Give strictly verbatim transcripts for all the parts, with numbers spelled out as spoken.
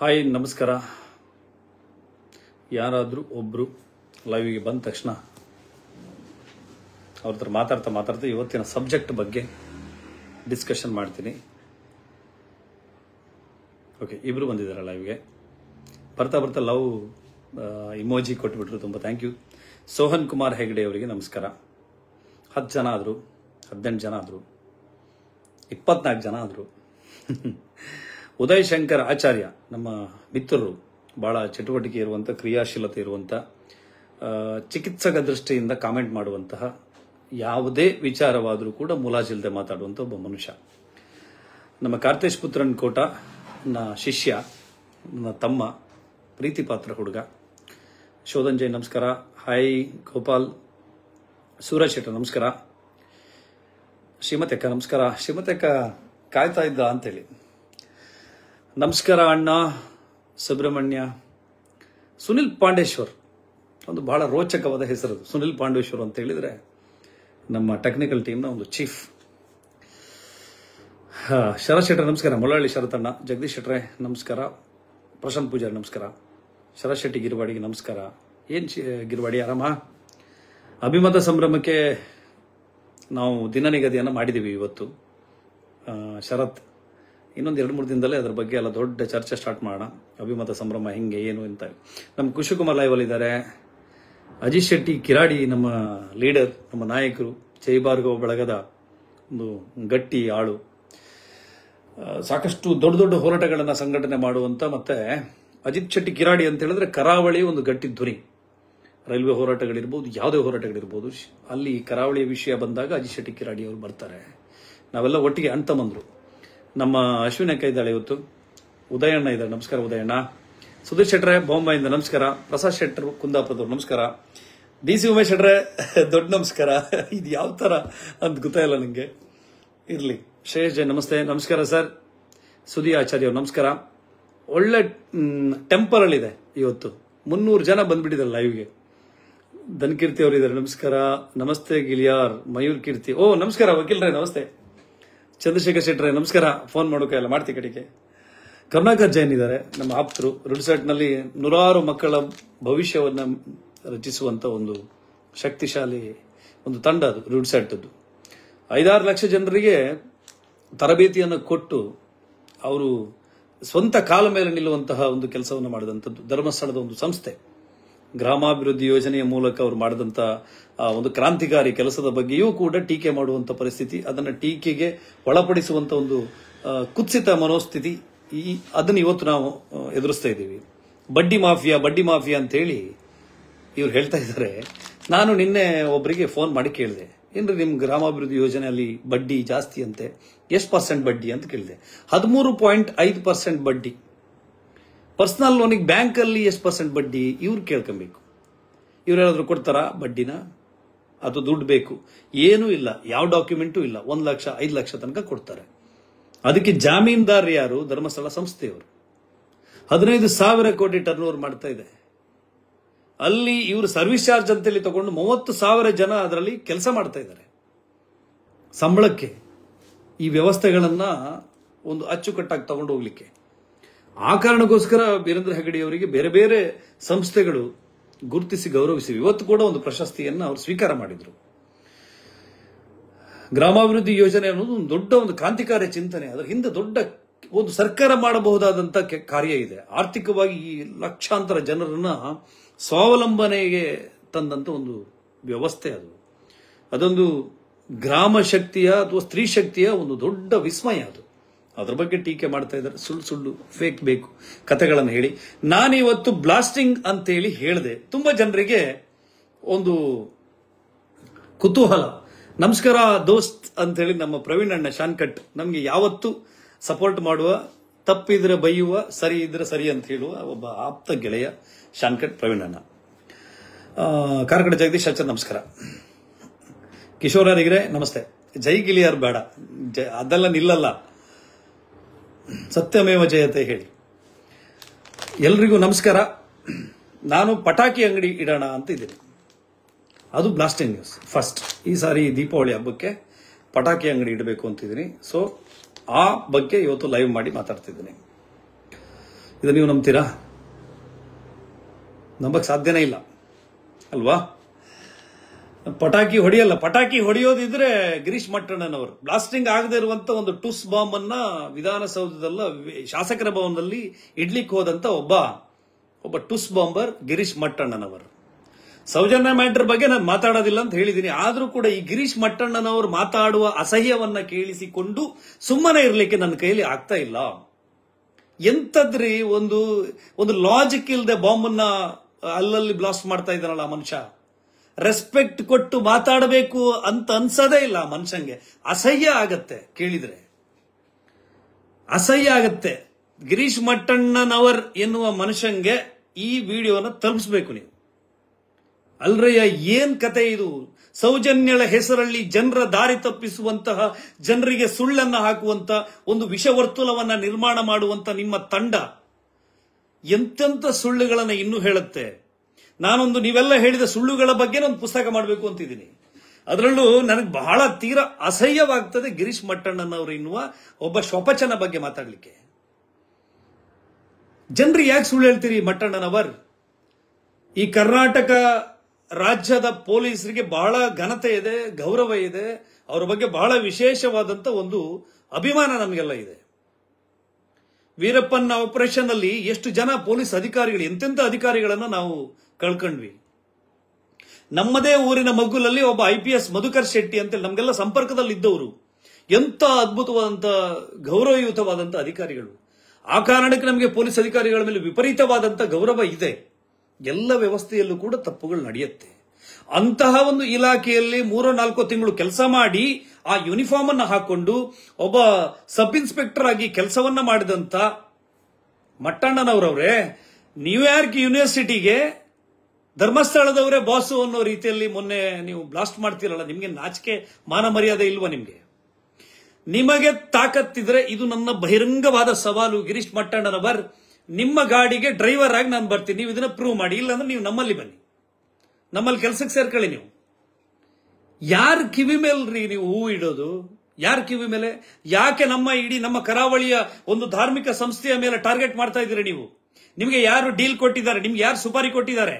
Hi ನಮಸ್ಕಾರ. ಯಾರಾದರೂ ಒಬ್ಬರು ಲೈವಿಗೆ ಬಂದ ತಕ್ಷಣ ಅವ್ರ ಹತ್ರ ಮಾತಾಡ್ತಾ ಮಾತಾಡ್ತಾ ಇವತ್ತಿನ ಸಬ್ಜೆಕ್ಟ್ ಬಗ್ಗೆ ಡಿಸ್ಕಷನ್ ಮಾಡ್ತೀನಿ. ಓಕೆ, ಇಬ್ಬರು ಬಂದಿದ್ದಾರೆ ಲೈವ್ಗೆ. ಬರ್ತಾ ಬರ್ತಾ ಲವ್ ಇಮೋಜಿ ಕೊಟ್ಬಿಟ್ರು, ತುಂಬ ಥ್ಯಾಂಕ್ ಯು. ಸೋಹನ್ ಕುಮಾರ್ ಹೆಗ್ಡೆ ಅವರಿಗೆ ನಮಸ್ಕಾರ. ಹತ್ತು ಜನ ಆದರು, ಹದಿನೆಂಟು ಜನ ಆದರು, ಇಪ್ಪತ್ನಾಲ್ಕು ಜನ ಆದರು. ಉದಯ ಶಂಕರ್ ಆಚಾರ್ಯ ನಮ್ಮ ಮಿತ್ರರು, ಭಾಳ ಚಟುವಟಿಕೆ ಇರುವಂಥ, ಕ್ರಿಯಾಶೀಲತೆ ಇರುವಂಥ, ಚಿಕಿತ್ಸಕ ದೃಷ್ಟಿಯಿಂದ ಕಾಮೆಂಟ್ ಮಾಡುವಂತಹ, ಯಾವುದೇ ವಿಚಾರವಾದರೂ ಕೂಡ ಮುಲಾಜಿಲ್ಲದೆ ಮಾತಾಡುವಂಥ ಒಬ್ಬ ಮನುಷ್ಯ. ನಮ್ಮ ಕಾರ್ತೇಶ್ ಪುತ್ರನ್ ಕೋಟ, ನನ್ನ ಶಿಷ್ಯ, ನನ್ನ ತಮ್ಮ, ಪ್ರೀತಿ ಪಾತ್ರ ಹುಡುಗ. ಶೋಧನ್ ಜೈ ನಮಸ್ಕಾರ. ಹಾಯ್ ಗೋಪಾಲ್ ಸೂರಜ್ ಶೆಟ್ ನಮಸ್ಕಾರ. ಶ್ರೀಮತಕ್ಕ ನಮಸ್ಕಾರ. ಶ್ರೀಮತಕ್ಕ ಕಾಯ್ತಾ ಇದ್ದ ಅಂತೇಳಿ ನಮಸ್ಕಾರ ಅಣ್ಣ. ಸುಬ್ರಹ್ಮಣ್ಯ ಸುನಿಲ್ ಪಾಂಡೇಶ್ವರ್, ಒಂದು ಬಹಳ ರೋಚಕವಾದ ಹೆಸರು ಸುನಿಲ್ ಪಾಂಡೇಶ್ವರ್ ಅಂತ ಹೇಳಿದರೆ, ನಮ್ಮ ಟೆಕ್ನಿಕಲ್ ಟೀಮ್ನ ಒಂದು ಚೀಫ್. ಶರತ್ ಶೆಟ್ರ ನಮಸ್ಕಾರ. ಮೊಳಹಳ್ಳಿ ಶರತ್ ಅಣ್ಣ. ಜಗದೀಶ್ ಶೆಟ್ರೆ ನಮಸ್ಕಾರ. ಪ್ರಶಾಂತ್ ಪೂಜಾರಿ ನಮಸ್ಕಾರ. ಶರತ್ ಶೆಟ್ಟಿ ಗಿರವಾಡಿಗೆ ನಮಸ್ಕಾರ. ಏನು ಗಿರವಾಡಿ ಆರಾಮ? ಅಭಿಮತ ಸಂಭ್ರಮಕ್ಕೆ ನಾವು ದಿನ ನಿಗದಿಯನ್ನು ಮಾಡಿದ್ದೀವಿ ಇವತ್ತು. ಶರತ್ ಇನ್ನೊಂದು ಎರಡು ಮೂರು ದಿನದಲ್ಲೇ ಅದರ ಬಗ್ಗೆ ಎಲ್ಲ ದೊಡ್ಡ ಚರ್ಚೆ ಸ್ಟಾರ್ಟ್ ಮಾಡೋಣ. ಅಭಿಮತ ಸಂಭ್ರಮ ಹೆಂಗೆ ಏನು ಅಂತ. ನಮ್ಮ ಕುಶಿಕುಮಾರ್ ಲೈವ್ ಅಲ್ಲಿ ಇದ್ದಾರೆ. ಅಜಿತ್ ಶೆಟ್ಟಿ ಕಿರಾಡಿ ನಮ್ಮ ಲೀಡರ್, ನಮ್ಮ ನಾಯಕರು, ಜೈ ಭಾರ್ಗವ್ ಬಳಗದ ಒಂದು ಗಟ್ಟಿ ಆಳು, ಸಾಕಷ್ಟು ದೊಡ್ಡ ದೊಡ್ಡ ಹೋರಾಟಗಳನ್ನು ಸಂಘಟನೆ ಮಾಡುವಂಥ. ಮತ್ತೆ ಅಜಿತ್ ಶೆಟ್ಟಿ ಕಿರಾಡಿ ಅಂತ ಹೇಳಿದ್ರೆ ಕರಾವಳಿ ಒಂದು ಗಟ್ಟಿ ಧ್ವನಿ. ರೈಲ್ವೆ ಹೋರಾಟಗಳಿರ್ಬೋದು, ಯಾವುದೇ ಹೋರಾಟಗಳಿರ್ಬೋದು, ಅಲ್ಲಿ ಕರಾವಳಿಯ ವಿಷಯ ಬಂದಾಗ ಅಜಿತ್ ಶೆಟ್ಟಿ ಕಿರಾಡಿ ಅವರು ಬರ್ತಾರೆ. ನಾವೆಲ್ಲ ಒಟ್ಟಿಗೆ ಅಣ್ಣ ತಮ್ಮಂದ್ರು. ನಮ್ಮ ಅಶ್ವಿನ್ ಅಕ್ಕ ಇದ್ದಾಳೆ ಇವತ್ತು. ಉದಯಣ್ಣ ಇದ್ದಾಳೆ, ನಮಸ್ಕಾರ ಉದಯಣ್ಣ. ಸುಧೀರ್ ಶೆಟ್ರೆ ಬಾಂಬೆಯಿಂದ ನಮಸ್ಕಾರ. ಪ್ರಸಾದ್ ಶೆಟ್ರು ಕುಂದಾಪುರದವ್ರು ನಮಸ್ಕಾರ. ಡಿ ಸಿ ಉಮೇಶ್ ಶೆಟ್ರೆ ದೊಡ್ಡ ನಮಸ್ಕಾರ. ಇದು ಯಾವ ಥರ ಅಂತ ಗೊತ್ತಾಯಿಲ್ಲ ನನಗೆ, ಇರಲಿ. ಶ್ರೇಯಸ್ ಜೈ ನಮಸ್ತೆ, ನಮಸ್ಕಾರ ಸರ್. ಸುಧಿ ಆಚಾರ್ಯ ಅವ್ರು ನಮಸ್ಕಾರ. ಒಳ್ಳೆ ಟೆಂಪರಲ್ಲಿದೆ ಇವತ್ತು, ಮುನ್ನೂರು ಜನ ಬಂದ್ಬಿಟ್ಟಿದ್ದಾರೆ ಲೈವ್ಗೆ. ಧನ್ಕೀರ್ತಿ ಅವರು ಇದ್ದಾರೆ, ನಮಸ್ಕಾರ. ನಮಸ್ತೆ ಗಿಲಿಯಾರ್. ಮಯೂರ್ಕೀರ್ತಿ, ಓ ನಮಸ್ಕಾರ ವಕೀಲರೇ, ನಮಸ್ತೆ. ಚಂದ್ರಶೇಖರ್ ಶೆಟ್ಟ್ರೆ ನಮಸ್ಕಾರ. ಫೋನ್ ಮಾಡೋಕೆ ಎಲ್ಲ ಮಾಡ್ತೀವಿ ಕಡೆಗೆ. ಕರುಣಾಕರ್ ಜೈನ್ ಇದ್ದಾರೆ, ನಮ್ಮ ಆಪ್ತರು. ರುಡ್ಸೆಟ್ನಲ್ಲಿ ನೂರಾರು ಮಕ್ಕಳ ಭವಿಷ್ಯವನ್ನು ರಚಿಸುವಂಥ ಒಂದು ಶಕ್ತಿಶಾಲಿ ಒಂದು ತಂಡ ಅದು ರುಡ್ಸೆಟ್ಟದ್ದು. ಐದಾರು ಲಕ್ಷ ಜನರಿಗೆ ತರಬೇತಿಯನ್ನು ಕೊಟ್ಟು ಅವರು ಸ್ವಂತ ಕಾಲ ಮೇಲೆ ನಿಲ್ಲುವಂತಹ ಒಂದು ಕೆಲಸವನ್ನು ಮಾಡಿದಂಥದ್ದು ಧರ್ಮಸ್ಥಳದ ಒಂದು ಸಂಸ್ಥೆ. ಗ್ರಾಮಾಭಿವೃದ್ಧಿ ಯೋಜನೆಯ ಮೂಲಕ ಅವರು ಮಾಡಿದಂಥ ಒಂದು ಕ್ರಾಂತಿಕಾರಿ ಕೆಲಸದ ಬಗ್ಗೆಯೂ ಕೂಡ ಟೀಕೆ ಮಾಡುವಂಥ ಪರಿಸ್ಥಿತಿ, ಅದನ್ನು ಟೀಕೆಗೆ ಒಳಪಡಿಸುವಂಥ ಒಂದು ಕುತ್ಸಿತ ಮನೋಸ್ಥಿತಿ, ಈ ಅದನ್ನು ಇವತ್ತು ನಾವು ಎದುರಿಸ್ತಾ ಇದ್ದೀವಿ. ಬಡ್ಡಿ ಮಾಫಿಯಾ, ಬಡ್ಡಿ ಮಾಫಿಯಾ ಅಂತೇಳಿ ಇವ್ರು ಹೇಳ್ತಾ ಇದ್ದಾರೆ. ನಾನು ನಿನ್ನೆ ಒಬ್ಬರಿಗೆ ಫೋನ್ ಮಾಡಿ ಕೇಳಿದೆ, ಏನ್ರಿ ನಿಮ್ಮ ಗ್ರಾಮಾಭಿವೃದ್ಧಿ ಯೋಜನೆಯಲ್ಲಿ ಬಡ್ಡಿ ಜಾಸ್ತಿ ಅಂತೆ, ಎಷ್ಟು ಪರ್ಸೆಂಟ್ ಬಡ್ಡಿ ಅಂತ ಕೇಳಿದೆ. ಹದಿಮೂರು ಪಾಯಿಂಟ್ ಐದು ಪರ್ಸೆಂಟ್ ಬಡ್ಡಿ. ಪರ್ಸನಲ್ ಲೋನಿಗೆ ಬ್ಯಾಂಕಲ್ಲಿ ಎಷ್ಟು ಪರ್ಸೆಂಟ್ ಬಡ್ಡಿ ಇವ್ರು ಕೇಳ್ಕೊಬೇಕು. ಇವ್ರೇನಾದರೂ ಕೊಡ್ತಾರಾ ಬಡ್ಡಿನ? ಅದು ದುಡ್ಡು ಬೇಕು, ಏನೂ ಇಲ್ಲ, ಯಾವ ಡಾಕ್ಯುಮೆಂಟೂ ಇಲ್ಲ. ಒಂದು ಲಕ್ಷ ಐದು ಲಕ್ಷ ತನಕ ಕೊಡ್ತಾರೆ. ಅದಕ್ಕೆ ಜಾಮೀನ್ದಾರ್ ಯಾರು? ಧರ್ಮಸ್ಥಳ ಸಂಸ್ಥೆಯವರು. ಹದಿನೈದು ಸಾವಿರ ಕೋಟಿ ಟರ್ನ್ ಓವರ್ ಮಾಡ್ತಾ ಇದೆ. ಅಲ್ಲಿ ಇವರು ಸರ್ವಿಸ್ ಚಾರ್ಜ್ ಅಂತೇಳಿ ತಗೊಂಡು ಮೂವತ್ತು ಸಾವಿರ ಜನ ಅದರಲ್ಲಿ ಕೆಲಸ ಮಾಡ್ತಾ ಇದ್ದಾರೆ ಸಂಬಳಕ್ಕೆ. ಈ ವ್ಯವಸ್ಥೆಗಳನ್ನು ಒಂದು ಅಚ್ಚುಕಟ್ಟಾಗಿ ತಗೊಂಡು ಹೋಗ್ಲಿಕ್ಕೆ, ಆ ಕಾರಣಕ್ಕೋಸ್ಕರ ವೀರೇಂದ್ರ ಹೆಗ್ಗಡೆ ಅವರಿಗೆ ಬೇರೆ ಬೇರೆ ಸಂಸ್ಥೆಗಳು ಗುರುತಿಸಿ ಗೌರವಿಸಿವೆ. ಇವತ್ತು ಕೂಡ ಒಂದು ಪ್ರಶಸ್ತಿಯನ್ನು ಅವರು ಸ್ವೀಕಾರ ಮಾಡಿದರು. ಗ್ರಾಮಾಭಿವೃದ್ಧಿ ಯೋಜನೆ ಅನ್ನೋದು ಒಂದು ದೊಡ್ಡ ಒಂದು ಕ್ರಾಂತಿಕಾರಿ ಚಿಂತನೆ. ಅದರ ಹಿಂದೆ ದೊಡ್ಡ ಒಂದು ಸರ್ಕಾರ ಮಾಡಬಹುದಾದಂಥ ಕಾರ್ಯ ಇದೆ. ಆರ್ಥಿಕವಾಗಿ ಈ ಲಕ್ಷಾಂತರ ಜನರನ್ನ ಸ್ವಾವಲಂಬನೆಗೆ ತಂದಂಥ ಒಂದು ವ್ಯವಸ್ಥೆ ಅದು. ಅದೊಂದು ಗ್ರಾಮ ಶಕ್ತಿಯ ಅಥವಾ ಸ್ತ್ರೀ ಶಕ್ತಿಯ ಒಂದು ದೊಡ್ಡ ವಿಸ್ಮಯ ಅದು. ಅದ್ರ ಬಗ್ಗೆ ಟೀಕೆ ಮಾಡ್ತಾ ಇದ್ದಾರೆ. ಸುಳ್ಳು ಸುಳ್ಳು ಫೇಕ್ ಬೇಕು ಕಥೆಗಳನ್ನು ಹೇಳಿ. ನಾನಿವತ್ತು ಬ್ಲಾಸ್ಟಿಂಗ್ ಅಂತೇಳಿ ಹೇಳಿದೆ, ತುಂಬ ಜನರಿಗೆ ಒಂದು ಕುತೂಹಲ. ನಮಸ್ಕಾರ ದೋಸ್ತ್ ಅಂತೇಳಿ ನಮ್ಮ ಪ್ರವೀಣ್ ಅಣ್ಣ ಶಾನ್ಕಟ್, ನಮಗೆ ಯಾವತ್ತು ಸಪೋರ್ಟ್ ಮಾಡುವ, ತಪ್ಪಿದ್ರೆ ಬೈಯುವ, ಸರಿ ಇದ್ರೆ ಸರಿ ಅಂತ ಹೇಳುವ ಒಬ್ಬ ಆಪ್ತ ಗೆಳೆಯ ಶಾನ್ಕಟ್ ಪ್ರವೀಣ್ ಅಣ್ಣ. ಕಾರ್ಕಡ ಜಗದೀಶ್ ಆಚಾರ್ಯ ನಮಸ್ಕಾರ. ಕಿಶೋರ ನಿಗ್ರೆ ನಮಸ್ತೆ. ಜೈ ಗಿಲಿಯಾರ್ ಬೇಡ, ಜೈ ಅದೆಲ್ಲ ನಿಲ್ಲಲ್ಲ, ಸತ್ಯಮೇವ ಜಯತೆ ಹೇಳಿ. ಎಲ್ರಿಗೂ ನಮಸ್ಕಾರ. ನಾನು ಪಟಾಕಿ ಅಂಗಡಿ ಇಡೋಣ ಅಂತ ಇದ್ದೀನಿ, ಅದು ಬ್ಲಾಸ್ಟಿಂಗ್ ನ್ಯೂಸ್ ಫಸ್ಟ್. ಈ ಸಾರಿ ದೀಪಾವಳಿ ಹಬ್ಬಕ್ಕೆ ಪಟಾಕಿ ಅಂಗಡಿ ಇಡಬೇಕು ಅಂತಿದ್ದೀನಿ. ಸೊ ಆ ಬಗ್ಗೆ ಇವತ್ತು ಲೈವ್ ಮಾಡಿ ಮಾತಾಡ್ತಿದ್ದೀನಿ. ಇದು ನೀವು ನಂಬ್ತೀರಾ? ನಂಬಕ್ಕೆ ಸಾಧ್ಯನೇ ಇಲ್ಲ ಅಲ್ವಾ? ಪಟಾಕಿ ಹೊಡೆಯಲ್ಲ. ಪಟಾಕಿ ಹೊಡೆಯೋದಿದ್ರೆ ಗಿರೀಶ್ ಮಟ್ಟಣ್ಣನವರು ಬ್ಲಾಸ್ಟಿಂಗ್ ಆಗದೆ ಇರುವಂತ ಒಂದು ಟುಸ್ ಬಾಂಬ್ ಅನ್ನ ವಿಧಾನಸೌಧದಲ್ಲ ಶಾಸಕರ ಭವನದಲ್ಲಿ ಇಡ್ಲಿಕ್ಕೆ ಹೋದಂತ ಒಬ್ಬ ಒಬ್ಬ ಟುಸ್ ಬಾಂಬರ್ ಗಿರೀಶ್ ಮಟ್ಟಣ್ಣನವರು. ಸೌಜನ್ಯ ಮ್ಯಾಟರ್ ಬಗ್ಗೆ ನಾನು ಮಾತಾಡೋದಿಲ್ಲ ಅಂತ ಹೇಳಿದ್ದೀನಿ, ಆದರೂ ಕೂಡ ಈ ಗಿರೀಶ್ ಮಟ್ಟಣ್ಣನವರು ಮಾತಾಡುವ ಅಸಹ್ಯವನ್ನ ಕೇಳಿಸಿಕೊಂಡು ಸುಮ್ಮನೆ ಇರಲಿಕ್ಕೆ ನನ್ನ ಕೈಯಲ್ಲಿ ಆಗ್ತಾ ಇಲ್ಲ. ಎಂತದ್ರಿ ಒಂದು ಒಂದು ಲಾಜಿಕ್ ಇಲ್ಲದೆ ಬಾಂಬ್ ಅನ್ನ ಅಲ್ಲಲ್ಲಿ ಬ್ಲಾಸ್ಟ್ ಮಾಡ್ತಾ ಇದ್ದಾನಲ್ಲ ಆ ಮನುಷ್ಯ. ರೆಸ್ಪೆಕ್ಟ್ ಕೊಟ್ಟು ಮಾತಾಡಬೇಕು ಅಂತ ಅನ್ಸದೇ ಇಲ್ಲ ಮನುಷ್ಯಂಗೆ. ಅಸಹ್ಯ ಆಗತ್ತೆ, ಕೇಳಿದ್ರೆ ಅಸಹ್ಯ ಆಗತ್ತೆ. ಗಿರೀಶ್ ಮಟ್ಟಣ್ಣನವರ್ ಎನ್ನುವ ಮನುಷ್ಯಂಗೆ ಈ ವಿಡಿಯೋನ ತಲುಪಿಸಬೇಕು ನೀವು. ಅಲ್ರಯ್ಯ, ಏನ್ ಕತೆ ಇದು? ಸೌಜನ್ಯಳ ಹೆಸರಲ್ಲಿ ಜನರ ದಾರಿ ತಪ್ಪಿಸುವಂತಹ, ಜನರಿಗೆ ಸುಳ್ಳನ್ನ ಹಾಕುವಂತ ಒಂದು ವಿಷವರ್ತುಲವನ್ನ ನಿರ್ಮಾಣ ಮಾಡುವಂತ ನಿಮ್ಮ ತಂಡ ಎಂತೆಂತ ಸುಳ್ಳುಗಳನ್ನ ಇನ್ನೂ ಹೇಳುತ್ತೆ. ನಾನೊಂದು ನೀವೆಲ್ಲ ಹೇಳಿದ ಸುಳ್ಳುಗಳ ಬಗ್ಗೆ ಒಂದು ಪುಸ್ತಕ ಮಾಡಬೇಕು ಅಂತಿದ್ದೀನಿ. ಅದರಲ್ಲೂ ನನಗೆ ಬಹಳ ತೀರಾ ಅಸಹ್ಯವಾಗ್ತದೆ ಗಿರೀಶ್ ಮಟ್ಟಣ್ಣನವರು ಎನ್ನುವ ಒಬ್ಬ ಶೋಪಚನ ಬಗ್ಗೆ ಮಾತಾಡಲಿಕ್ಕೆ. ಜನರು ಯಾಕೆ ಸುಳ್ಳು ಹೇಳ್ತೀರಿ ಮಟ್ಟಣ್ಣನವರ್? ಈ ಕರ್ನಾಟಕ ರಾಜ್ಯದ ಪೊಲೀಸರಿಗೆ ಬಹಳ ಘನತೆ ಇದೆ, ಗೌರವ ಇದೆ, ಅವರ ಬಗ್ಗೆ ಬಹಳ ವಿಶೇಷವಾದಂತ ಒಂದು ಅಭಿಮಾನ ನಮಗೆಲ್ಲ ಇದೆ. ವೀರಪ್ಪನ ಆಪರೇಷನ್ ಅಲ್ಲಿ ಎಷ್ಟು ಜನ ಪೊಲೀಸ್ ಅಧಿಕಾರಿಗಳು, ಎಂತೆಂಥ ಅಧಿಕಾರಿಗಳನ್ನು ನಾವು ಕಳ್ಕೊಂಡ್ವಿ. ನಮ್ಮದೇ ಊರಿನ ಮಗ್ಗುಲಲ್ಲಿ ಒಬ್ಬ I P S Madhukar Shetty ಅಂತೇಳಿ ನಮಗೆಲ್ಲ ಸಂಪರ್ಕದಲ್ಲಿ ಇದ್ದವರು, ಎಂತ ಅದ್ಭುತವಾದಂತ ಗೌರವಯುತವಾದಂತ ಅಧಿಕಾರಿಗಳು. ಆ ಕಾರಣಕ್ಕೆ ನಮಗೆ ಪೊಲೀಸ್ ಅಧಿಕಾರಿಗಳ ಮೇಲೆ ವಿಪರೀತವಾದಂತ ಗೌರವ ಇದೆ. ಎಲ್ಲ ವ್ಯವಸ್ಥೆಯಲ್ಲೂ ಕೂಡ ತಪ್ಪುಗಳು ನಡೆಯುತ್ತೆ. ಅಂತಹ ಒಂದು ಇಲಾಖೆಯಲ್ಲಿ ಮೂರೋ ನಾಲ್ಕೋ ತಿಂಗಳು ಕೆಲಸ ಮಾಡಿ ಆ ಯೂನಿಫಾರ್ಮ್ ಅನ್ನು ಹಾಕೊಂಡು ಒಬ್ಬ ಸಬ್ ಇನ್ಸ್ಪೆಕ್ಟರ್ ಆಗಿ ಕೆಲಸವನ್ನ ಮಾಡಿದಂತ ಮಟ್ಟಣ್ಣನವರವ್ರೆ, ನ್ಯೂಯಾರ್ಕ್ ಯೂನಿವರ್ಸಿಟಿಗೆ ಧರ್ಮಸ್ಥಳದವರೇ ಬಾಸು ಅನ್ನೋ ರೀತಿಯಲ್ಲಿ ಮೊನ್ನೆ ನೀವು ಬ್ಲಾಸ್ಟ್ ಮಾಡ್ತೀರಲ್ಲ, ನಿಮಗೆ ನಾಚಿಕೆ ಮಾನ ಮರ್ಯಾದೆ ಇಲ್ವಾ? ನಿಮಗೆ ನಿಮಗೆ ತಾಕತ್ತಿದ್ರೆ ಇದು ನನ್ನ ಬಹಿರಂಗವಾದ ಸವಾಲು ಗಿರೀಶ್ ಮಟ್ಟಣ್ಣನವರ್. ನಿಮ್ಮ ಗಾಡಿಗೆ ಡ್ರೈವರ್ ಆಗಿ ನಾನು ಬರ್ತೀನಿ, ನೀವು ಇದನ್ನ ಪ್ರೂವ್ ಮಾಡಿ. ಇಲ್ಲಾಂದ್ರೆ ನೀವು ನಮ್ಮಲ್ಲಿ ಬನ್ನಿ, ನಮ್ಮಲ್ಲಿ ಕೆಲಸಕ್ಕೆ ಸೇರ್ಕೊಳ್ಳಿ. ನೀವು ಯಾರ ಕಿವಿ ಮೇಲ್ರಿ ನೀವು ಹೂವು ಇಡೋದು? ಯಾರ ಕಿವಿ ಮೇಲೆ? ಯಾಕೆ ನಮ್ಮ ಇಡೀ ನಮ್ಮ ಕರಾವಳಿಯ ಒಂದು ಧಾರ್ಮಿಕ ಸಂಸ್ಥೆಯ ಮೇಲೆ ಟಾರ್ಗೆಟ್ ಮಾಡ್ತಾ ಇದ್ದೀರಿ ನೀವು? ನಿಮಗೆ ಯಾರು ಡೀಲ್ ಕೊಟ್ಟಿದ್ದಾರೆ? ನಿಮ್ಗೆ ಯಾರು ಸುಪಾರಿ ಕೊಟ್ಟಿದ್ದಾರೆ?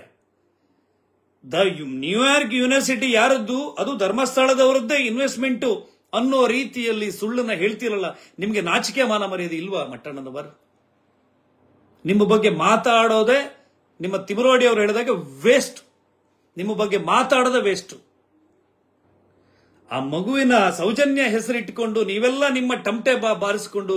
ನ್ಯೂಯಾರ್ಕ್ ಯೂನಿವರ್ಸಿಟಿ ಯಾರದ್ದು? ಅದು ಧರ್ಮಸ್ಥಳದವರದ್ದೇ ಇನ್ವೆಸ್ಟ್ಮೆಂಟ್ ಅನ್ನೋ ರೀತಿಯಲ್ಲಿ ಸುಳ್ಳನ್ನ ಹೇಳ್ತಿರಲ್ಲ, ನಿಮ್ಗೆ ನಾಚಿಕೆ ಮಾನ ಮರ್ಯಾದೆ ಇಲ್ವಾ ಮಟ್ಟಣ್ಣನವರ್? ನಿಮ್ಮ ಬಗ್ಗೆ ಮಾತಾಡೋದೇ, ನಿಮ್ಮ ತಿಮರೋಡಿ ಅವರು ಹೇಳಿದಾಗ ವೇಸ್ಟ್, ನಿಮ್ಮ ಬಗ್ಗೆ ಮಾತಾಡೋದೇ ವೇಸ್ಟ್. ಆ ಮಗುವಿನ ಸೌಜನ್ಯ ಹೆಸರಿಟ್ಟುಕೊಂಡು ನೀವೆಲ್ಲ ನಿಮ್ಮ ಟಮಟೆ ಬಾ ಬಾರಿಸಿಕೊಂಡು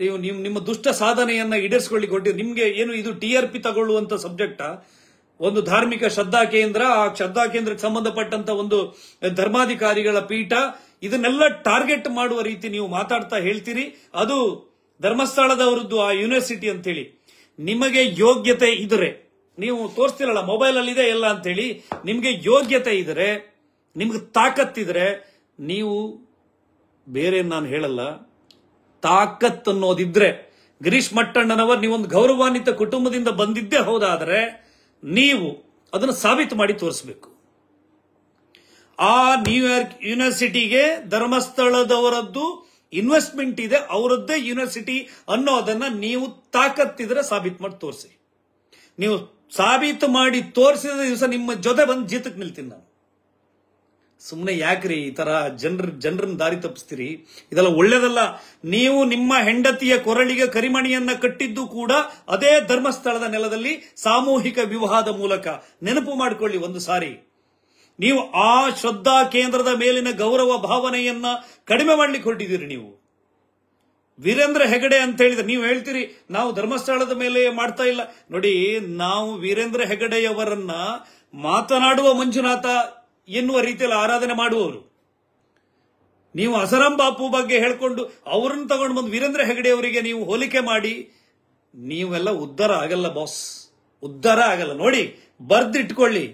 ನೀವು ನಿಮ್ಮ ದುಷ್ಟ ಸಾಧನೆಯನ್ನ ಈಡೇರಿಸಿಕೊಳ್ಳಿ ಕೊಟ್ಟು ನಿಮ್ಗೆ ಏನು ಇದು ಟಿ ಆರ್ ಪಿ ತಗೊಳ್ಳುವಂತ ಸಬ್ಜೆಕ್ಟಾ? ಒಂದು ಧಾರ್ಮಿಕ ಶ್ರದ್ಧಾ ಕೇಂದ್ರ, ಆ ಶ್ರದ್ಧಾ ಕೇಂದ್ರಕ್ಕೆ ಸಂಬಂಧಪಟ್ಟಂತ ಒಂದು ಧರ್ಮಾಧಿಕಾರಿಗಳ ಪೀಠ, ಇದನ್ನೆಲ್ಲ ಟಾರ್ಗೆಟ್ ಮಾಡುವ ರೀತಿ ನೀವು ಮಾತಾಡ್ತಾ ಹೇಳ್ತೀರಿ ಅದು ಧರ್ಮಸ್ಥಳದವರದ್ದು ಆ ಯೂನಿವರ್ಸಿಟಿ ಅಂತೇಳಿ. ನಿಮಗೆ ಯೋಗ್ಯತೆ ಇದ್ರೆ ನೀವು ತೋರಿಸ್ತಿರಲ್ಲ ಮೊಬೈಲ್ ಅಲ್ಲಿ ಇದೆ ಎಲ್ಲ ಅಂತೇಳಿ. ನಿಮ್ಗೆ ಯೋಗ್ಯತೆ ಇದ್ರೆ, ನಿಮ್ಗೆ ತಾಕತ್ತಿದ್ರೆ, ನೀವು ಬೇರೆ ನಾನು ಹೇಳಲ್ಲ, ತಾಕತ್ ಅನ್ನೋದಿದ್ರೆ ಗಿರೀಶ್ ಮಟ್ಟಣ್ಣನವರು ನೀವೊಂದು ಗೌರವಾನ್ವಿತ ಕುಟುಂಬದಿಂದ ಬಂದಿದ್ದೇ ಹೌದಾದ್ರೆ ನೀವು ಅದನ್ನು ಸಾಬೀತು ಮಾಡಿ ತೋರಿಸಬೇಕು. ಆ ನ್ಯೂಯಾರ್ಕ್ ಯೂನಿವರ್ಸಿಟಿಗೆ ಧರ್ಮಸ್ಥಳದವರದ್ದು ಇನ್ವೆಸ್ಟ್ಮೆಂಟ್ ಇದೆ, ಅವರದ್ದೇ ಯೂನಿವರ್ಸಿಟಿ ಅನ್ನೋದನ್ನ ನೀವು ತಾಕತ್ತಿದ್ರೆ ಸಾಬೀತು ಮಾಡಿ ತೋರಿಸಿ. ನೀವು ಸಾಬೀತು ಮಾಡಿ ತೋರಿಸಿದ ದಿವಸ ನಿಮ್ಮ ಜೊತೆ ಬಂದು ಜೀತಕ್ಕೆ ನಿಲ್ತೀನಿ ನಾನು. ಸುಮ್ಮನೆ ಯಾಕ್ರಿ ಈ ತರ ಜನರ ಜನರನ್ನ ದಾರಿ ತಪ್ಪಿಸ್ತೀರಿ? ಇದೆಲ್ಲ ಒಳ್ಳೇದಲ್ಲ. ನೀವು ನಿಮ್ಮ ಹೆಂಡತಿಯ ಕೊರಳಿಗೆ ಕರಿಮಣಿಯನ್ನ ಕಟ್ಟಿದ್ದು ಕೂಡ ಅದೇ ಧರ್ಮಸ್ಥಳದ ನೆಲದಲ್ಲಿ ಸಾಮೂಹಿಕ ವಿವಾಹದ ಮೂಲಕ. ನೆನಪು ಮಾಡಿಕೊಳ್ಳಿ ಒಂದು ಸಾರಿ. ನೀವು ಆ ಶ್ರದ್ಧಾ ಕೇಂದ್ರದ ಮೇಲಿನ ಗೌರವ ಭಾವನೆಯನ್ನ ಕಡಿಮೆ ಮಾಡ್ಲಿಕ್ಕೆ ಹೊರಟಿದ್ದೀರಿ ನೀವು. ವೀರೇಂದ್ರ ಹೆಗಡೆ ಅಂತ ಹೇಳಿದ್ರೆ ನೀವು ಹೇಳ್ತೀರಿ ನಾವು ಧರ್ಮಸ್ಥಳದ ಮೇಲೆ ಮಾಡ್ತಾ ಇಲ್ಲ. ನೋಡಿ, ನಾವು ವೀರೇಂದ್ರ ಹೆಗಡೆಯವರನ್ನ ಮಾತನಾಡುವ ಮಂಜುನಾಥ ಎನ್ನುವ ರೀತಿಯಲ್ಲಿ ಆರಾಧನೆ ಮಾಡುವವರು. ನೀವು ಅಸರಾಂ ಬಾಪು ಬಗ್ಗೆ ಹೇಳ್ಕೊಂಡು ಅವರನ್ನು ತಗೊಂಡು ಬಂದು ವೀರೇಂದ್ರ ಹೆಗಡೆಯವರಿಗೆ ನೀವು ಹೋಲಿಕೆ ಮಾಡಿ, ನೀವೆಲ್ಲ ಉದ್ಧಾರ ಆಗಲ್ಲ ಬಾಸ್, ಉದ್ಧಾರ ಆಗಲ್ಲ. ನೋಡಿ, ಬರ್ದಿಟ್ಕೊಳ್ಳಿ,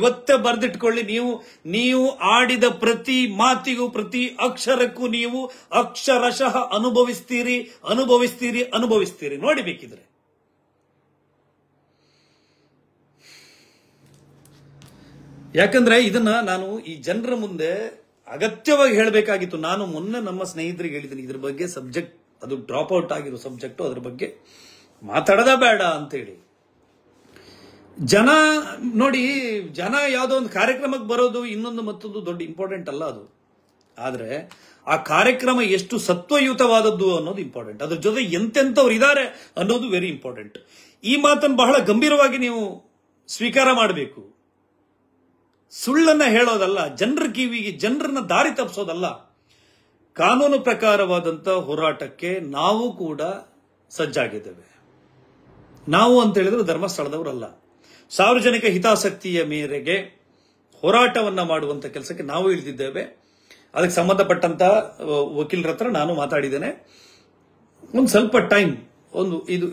ಇವತ್ತೇ ಬರೆದಿಟ್ಕೊಳ್ಳಿ. ನೀವು ನೀವು ಆಡಿದ ಪ್ರತಿ ಮಾತಿಗೂ ಪ್ರತಿ ಅಕ್ಷರಕ್ಕೂ ನೀವು ಅಕ್ಷರಶಃ ಅನುಭವಿಸ್ತೀರಿ ಅನುಭವಿಸ್ತೀರಿ ಅನುಭವಿಸ್ತೀರಿ ನೋಡಿ ಬೇಕಿದ್ರೆ. ಯಾಕಂದ್ರೆ ಇದನ್ನ ನಾನು ಈ ಜನರ ಮುಂದೆ ಅಗತ್ಯವಾಗಿ ಹೇಳಬೇಕಾಗಿತ್ತು. ನಾನು ಮೊನ್ನೆ ನಮ್ಮ ಸ್ನೇಹಿತರಿಗೆ ಹೇಳಿದ್ದೀನಿ, ಇದ್ರ ಬಗ್ಗೆ ಸಬ್ಜೆಕ್ಟ್ ಅದು ಡ್ರಾಪ್ ಔಟ್ ಆಗಿರೋ ಸಬ್ಜೆಕ್ಟು, ಅದರ ಬಗ್ಗೆ ಮಾತಾಡೋದ ಬೇಡ ಅಂತೇಳಿ ಜನ ನೋಡಿ. ಜನ ಯಾವುದೋ ಒಂದು ಕಾರ್ಯಕ್ರಮಕ್ಕೆ ಬರೋದು ಇನ್ನೊಂದು ಮತ್ತೊಂದು ದೊಡ್ಡ ಇಂಪಾರ್ಟೆಂಟ್ ಅಲ್ಲ ಅದು, ಆದರೆ ಆ ಕಾರ್ಯಕ್ರಮ ಎಷ್ಟು ಸತ್ವಯುತವಾದದ್ದು ಅನ್ನೋದು ಇಂಪಾರ್ಟೆಂಟ್. ಅದರ ಜೊತೆ ಎಂತೆಂಥವ್ರು ಇದ್ದಾರೆ ಅನ್ನೋದು ವೆರಿ ಇಂಪಾರ್ಟೆಂಟ್. ಈ ಮಾತನ್ನು ಬಹಳ ಗಂಭೀರವಾಗಿ ನೀವು ಸ್ವೀಕಾರ ಮಾಡಬೇಕು. ಸುಳ್ಳನ್ನ ಹೇಳೋದಲ್ಲ, ಜನರ ಕಿವಿಗೆ ಜನರನ್ನ ದಾರಿ ತಪ್ಪಿಸೋದಲ್ಲ. ಕಾನೂನು ಪ್ರಕಾರವಾದಂತಹ ಹೋರಾಟಕ್ಕೆ ನಾವು ಕೂಡ ಸಜ್ಜಾಗಿದ್ದೇವೆ. ನಾವು ಅಂತ ಹೇಳಿದ್ರೆ ಧರ್ಮಸ್ಥಳದವರಲ್ಲ, ಸಾರ್ವಜನಿಕ ಹಿತಾಸಕ್ತಿಯ ಮೇರೆಗೆ ಹೋರಾಟವನ್ನ ಮಾಡುವಂತ ಕೆಲಸಕ್ಕೆ ನಾವು ಇಳಿದಿದ್ದೇವೆ. ಅದಕ್ಕೆ ಸಂಬಂಧಪಟ್ಟಂತಹ ವಕೀಲರ ಹತ್ರ ನಾನು ಮಾತಾಡಿದ್ದೇನೆ. ಒಂದು ಸ್ವಲ್ಪ ಟೈಮ್ ಒಂದು ಇದು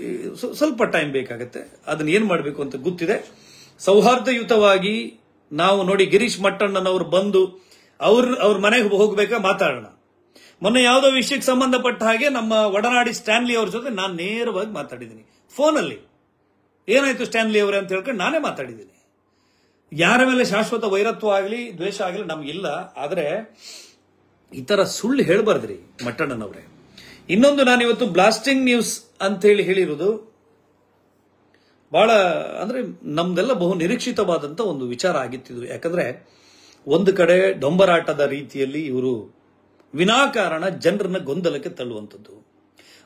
ಸ್ವಲ್ಪ ಟೈಮ್ ಬೇಕಾಗುತ್ತೆ, ಅದನ್ನ ಏನ್ ಮಾಡಬೇಕು ಅಂತ ಗೊತ್ತಿದೆ. ಸೌಹಾರ್ದಯುತವಾಗಿ ನಾವು ನೋಡಿ, ಗಿರೀಶ್ ಮಟ್ಟಣ್ಣನವರು ಬಂದು ಅವ್ರ ಅವ್ರ ಮನೆಗೆ ಹೋಗ್ಬೇಕಾ ಮಾತಾಡೋಣ. ಮೊನ್ನೆ ಯಾವುದೋ ವಿಷಯಕ್ಕೆ ಸಂಬಂಧಪಟ್ಟ ಹಾಗೆ ನಮ್ಮ ಒಡನಾಡಿ ಸ್ಟ್ಯಾನ್ಲಿ ಅವ್ರ ಜೊತೆ ನಾನು ನೇರವಾಗಿ ಮಾತಾಡಿದ್ದೀನಿ ಫೋನಲ್ಲಿ. ಏನಾಯ್ತು ಸ್ಟ್ಯಾನ್ಲಿ ಅವರೇ ಅಂತ ಹೇಳ್ಕೊಂಡು ನಾನೇ ಮಾತಾಡಿದ್ದೀನಿ. ಯಾರ ಮೇಲೆ ಶಾಶ್ವತ ವೈರತ್ವ ಆಗಲಿ ದ್ವೇಷ ಆಗಲಿ ನಮಗಿಲ್ಲ, ಆದರೆ ಈ ಥರ ಸುಳ್ಳು ಹೇಳಬಾರ್ದ್ರಿ ಮಟ್ಟಣ್ಣನವರೇ. ಇನ್ನೊಂದು, ನಾನಿವತ್ತು ಬ್ಲಾಸ್ಟಿಂಗ್ ನ್ಯೂಸ್ ಅಂತೇಳಿ ಹೇಳಿರೋದು ಬಹಳ ಅಂದ್ರೆ ನಮ್ದೆಲ್ಲ ಬಹು ನಿರೀಕ್ಷಿತವಾದಂಥ ಒಂದು ವಿಚಾರ ಆಗಿತ್ತಿದ್ರು. ಯಾಕಂದ್ರೆ ಒಂದು ಕಡೆ ಡೊಂಬರಾಟದ ರೀತಿಯಲ್ಲಿ ಇವರು ವಿನಾಕಾರಣ ಜನರನ್ನ ಗೊಂದಲಕ್ಕೆ ತಳ್ಳುವಂಥದ್ದು.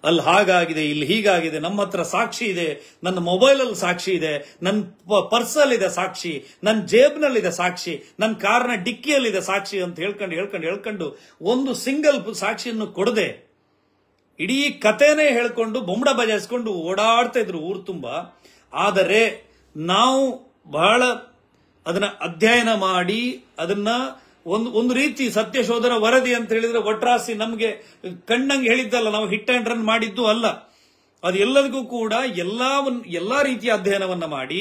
ಅಲ್ಲಿ ಹಾಗಾಗಿದೆ, ಇಲ್ಲಿ ಹೀಗಾಗಿದೆ, ನಮ್ಮ ಹತ್ರ ಸಾಕ್ಷಿ ಇದೆ, ನನ್ನ ಮೊಬೈಲಲ್ಲಿ ಸಾಕ್ಷಿ ಇದೆ, ನನ್ನ ಪರ್ಸಲ್ಲಿದೆ ಸಾಕ್ಷಿ, ನನ್ನ ಜೇಬ್ನಲ್ಲಿದೆ ಸಾಕ್ಷಿ, ನನ್ನ ಕಾರ್ನ ಡಿಕ್ಕಿಯಲ್ಲಿದೆ ಸಾಕ್ಷಿ ಅಂತ ಹೇಳ್ಕೊಂಡು ಹೇಳ್ಕೊಂಡು ಹೇಳ್ಕೊಂಡು ಒಂದು ಸಿಂಗಲ್ ಸಾಕ್ಷಿಯನ್ನು ಕೊಡದೆ ಇಡೀ ಕಥೆನೇ ಹೇಳ್ಕೊಂಡು ಬೊಂಬಡ ಬಜಾಯಿಸ್ಕೊಂಡು ಓಡಾಡ್ತಾ ಇದ್ರು ಊರು ತುಂಬಾ. ಆದರೆ ನಾವು ಬಹಳ ಅದನ್ನ ಅಧ್ಯಯನ ಮಾಡಿ ಅದನ್ನ ಒಂದು ಒಂದು ರೀತಿ ಸತ್ಯ ಶೋಧನ ವರದಿ ಅಂತ ಹೇಳಿದ್ರೆ ಒಟ್ರಾಸಿ ನಮಗೆ ಕಣ್ಣಂಗೆ ಹೇಳಿದ್ದಲ್ಲ, ನಾವು ಹಿಟ್ ಆ್ಯಂಡ್ ರನ್ ಮಾಡಿದ್ದು ಅಲ್ಲ. ಅದೆಲ್ಲದಕ್ಕೂ ಕೂಡ ಎಲ್ಲಾ ಎಲ್ಲಾ ರೀತಿಯ ಅಧ್ಯಯನವನ್ನ ಮಾಡಿ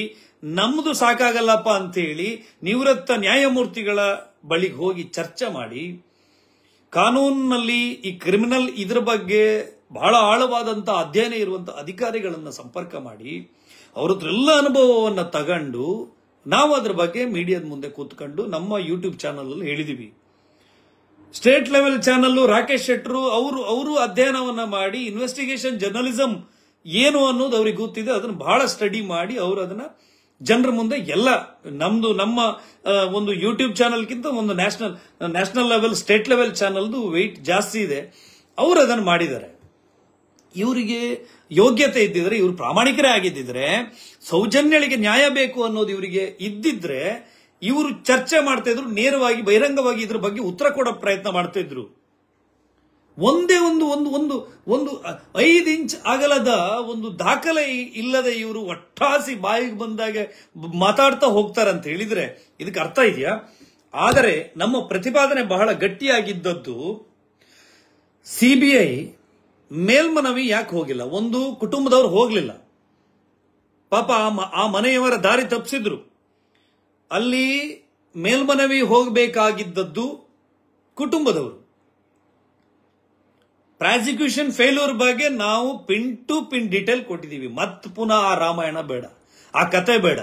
ನಮ್ದು ಸಾಕಾಗಲ್ಲಪ್ಪ ಅಂತೇಳಿ ನಿವೃತ್ತ ನ್ಯಾಯಮೂರ್ತಿಗಳ ಬಳಿಗೆ ಹೋಗಿ ಚರ್ಚೆ ಮಾಡಿ ಕಾನೂನಿನಲ್ಲಿ ಈ ಕ್ರಿಮಿನಲ್ ಇದ್ರ ಬಗ್ಗೆ ಬಹಳ ಆಳವಾದಂತಹ ಅಧ್ಯಯನ ಇರುವಂತಹ ಅಧಿಕಾರಿಗಳನ್ನ ಸಂಪರ್ಕ ಮಾಡಿ ಅವ್ರದ್ರೆಲ್ಲ ಅನುಭವವನ್ನು ತಗೊಂಡು ನಾವು ಅದ್ರ ಬಗ್ಗೆ ಮೀಡಿಯಾದ ಮುಂದೆ ಕೂತ್ಕೊಂಡು ನಮ್ಮ ಯೂಟ್ಯೂಬ್ ಚಾನಲ್ ಅಲ್ಲಿ ಹೇಳಿದೀವಿ. ಸ್ಟೇಟ್ ಲೆವೆಲ್ ಚಾನಲ್ ರಾಕೇಶ್ ಶೆಟ್ಟರು ಅವರು ಅವರು ಅಧ್ಯಯನವನ್ನ ಮಾಡಿ ಇನ್ವೆಸ್ಟಿಗೇಷನ್ ಜರ್ನಲಿಸಂ ಏನು ಅನ್ನೋದು ಅವ್ರಿಗೆ ಗೊತ್ತಿದೆ, ಅದನ್ನು ಬಹಳ ಸ್ಟಡಿ ಮಾಡಿ ಅವರು ಅದನ್ನ ಜನರ ಮುಂದೆ ಎಲ್ಲ ನಮ್ದು ನಮ್ಮ ಒಂದು ಯೂಟ್ಯೂಬ್ ಚಾನಲ್ಗಿಂತ ಒಂದು national national level state level ಚಾನಲ್ದು ವೆಯ್ಟ್ ಜಾಸ್ತಿ ಇದೆ, ಅವರು ಅದನ್ನು ಮಾಡಿದ್ದಾರೆ. ಇವರಿಗೆ ಯೋಗ್ಯತೆ ಇದ್ದಿದ್ರೆ, ಇವರು ಪ್ರಾಮಾಣಿಕರೇ ಆಗಿದ್ದಿದ್ರೆ, ಸೌಜನ್ಯಳಿಗೆ ನ್ಯಾಯ ಬೇಕು ಅನ್ನೋದು ಇವರಿಗೆ ಇದ್ದಿದ್ರೆ ಇವರು ಚರ್ಚೆ ಮಾಡ್ತಾ ಇದ್ರು, ನೇರವಾಗಿ ಬಹಿರಂಗವಾಗಿ ಇದ್ರ ಬಗ್ಗೆ ಉತ್ತರ ಕೊಡೋ ಪ್ರಯತ್ನ ಮಾಡ್ತಾ ಇದ್ರು. ಒಂದೇ ಒಂದು ಒಂದು ಒಂದು ಒಂದು ಐದು ಇಂಚ್ ಅಗಲದ ಒಂದು ದಾಖಲೆ ಇಲ್ಲದೆ ಇವರು ಒಟ್ಟಾಸಿ ಬಾಯಿಗೆ ಬಂದಾಗೆ ಮಾತಾಡ್ತಾ ಹೋಗ್ತಾರೆ ಅಂತ ಹೇಳಿದ್ರೆ ಇದಕ್ಕೆ ಅರ್ಥ ಇದೆಯಾ? ಆದರೆ ನಮ್ಮ ಪ್ರತಿಪಾದನೆ ಬಹಳ ಗಟ್ಟಿಯಾಗಿದ್ದದ್ದು, ಸಿಬಿಐ ಮೇಲ್ಮನವಿ ಯಾಕೆ ಹೋಗಿಲ್ಲ? ಒಂದು ಕುಟುಂಬದವ್ರು ಹೋಗ್ಲಿಲ್ಲ, ಪಾಪ ಆ ಮನೆಯವರ ದಾರಿ ತಪ್ಪಿಸಿದ್ರು. ಅಲ್ಲಿ ಮೇಲ್ಮನವಿ ಹೋಗಬೇಕಾಗಿದ್ದದ್ದು ಕುಟುಂಬದವರು. ಪ್ರಾಸಿಕ್ಯೂಷನ್ ಫೇಲ್ಯೂರ್ ಬಗ್ಗೆ ನಾವು ಪಿನ್ ಟು ಪಿನ್ ಡೀಟೇಲ್ ಕೊಟ್ಟಿದ್ದೀವಿ. ಮತ್ ಪುನಃ ಆ ರಾಮಾಯಣ ಬೇಡ, ಆ ಕತೆ ಬೇಡ.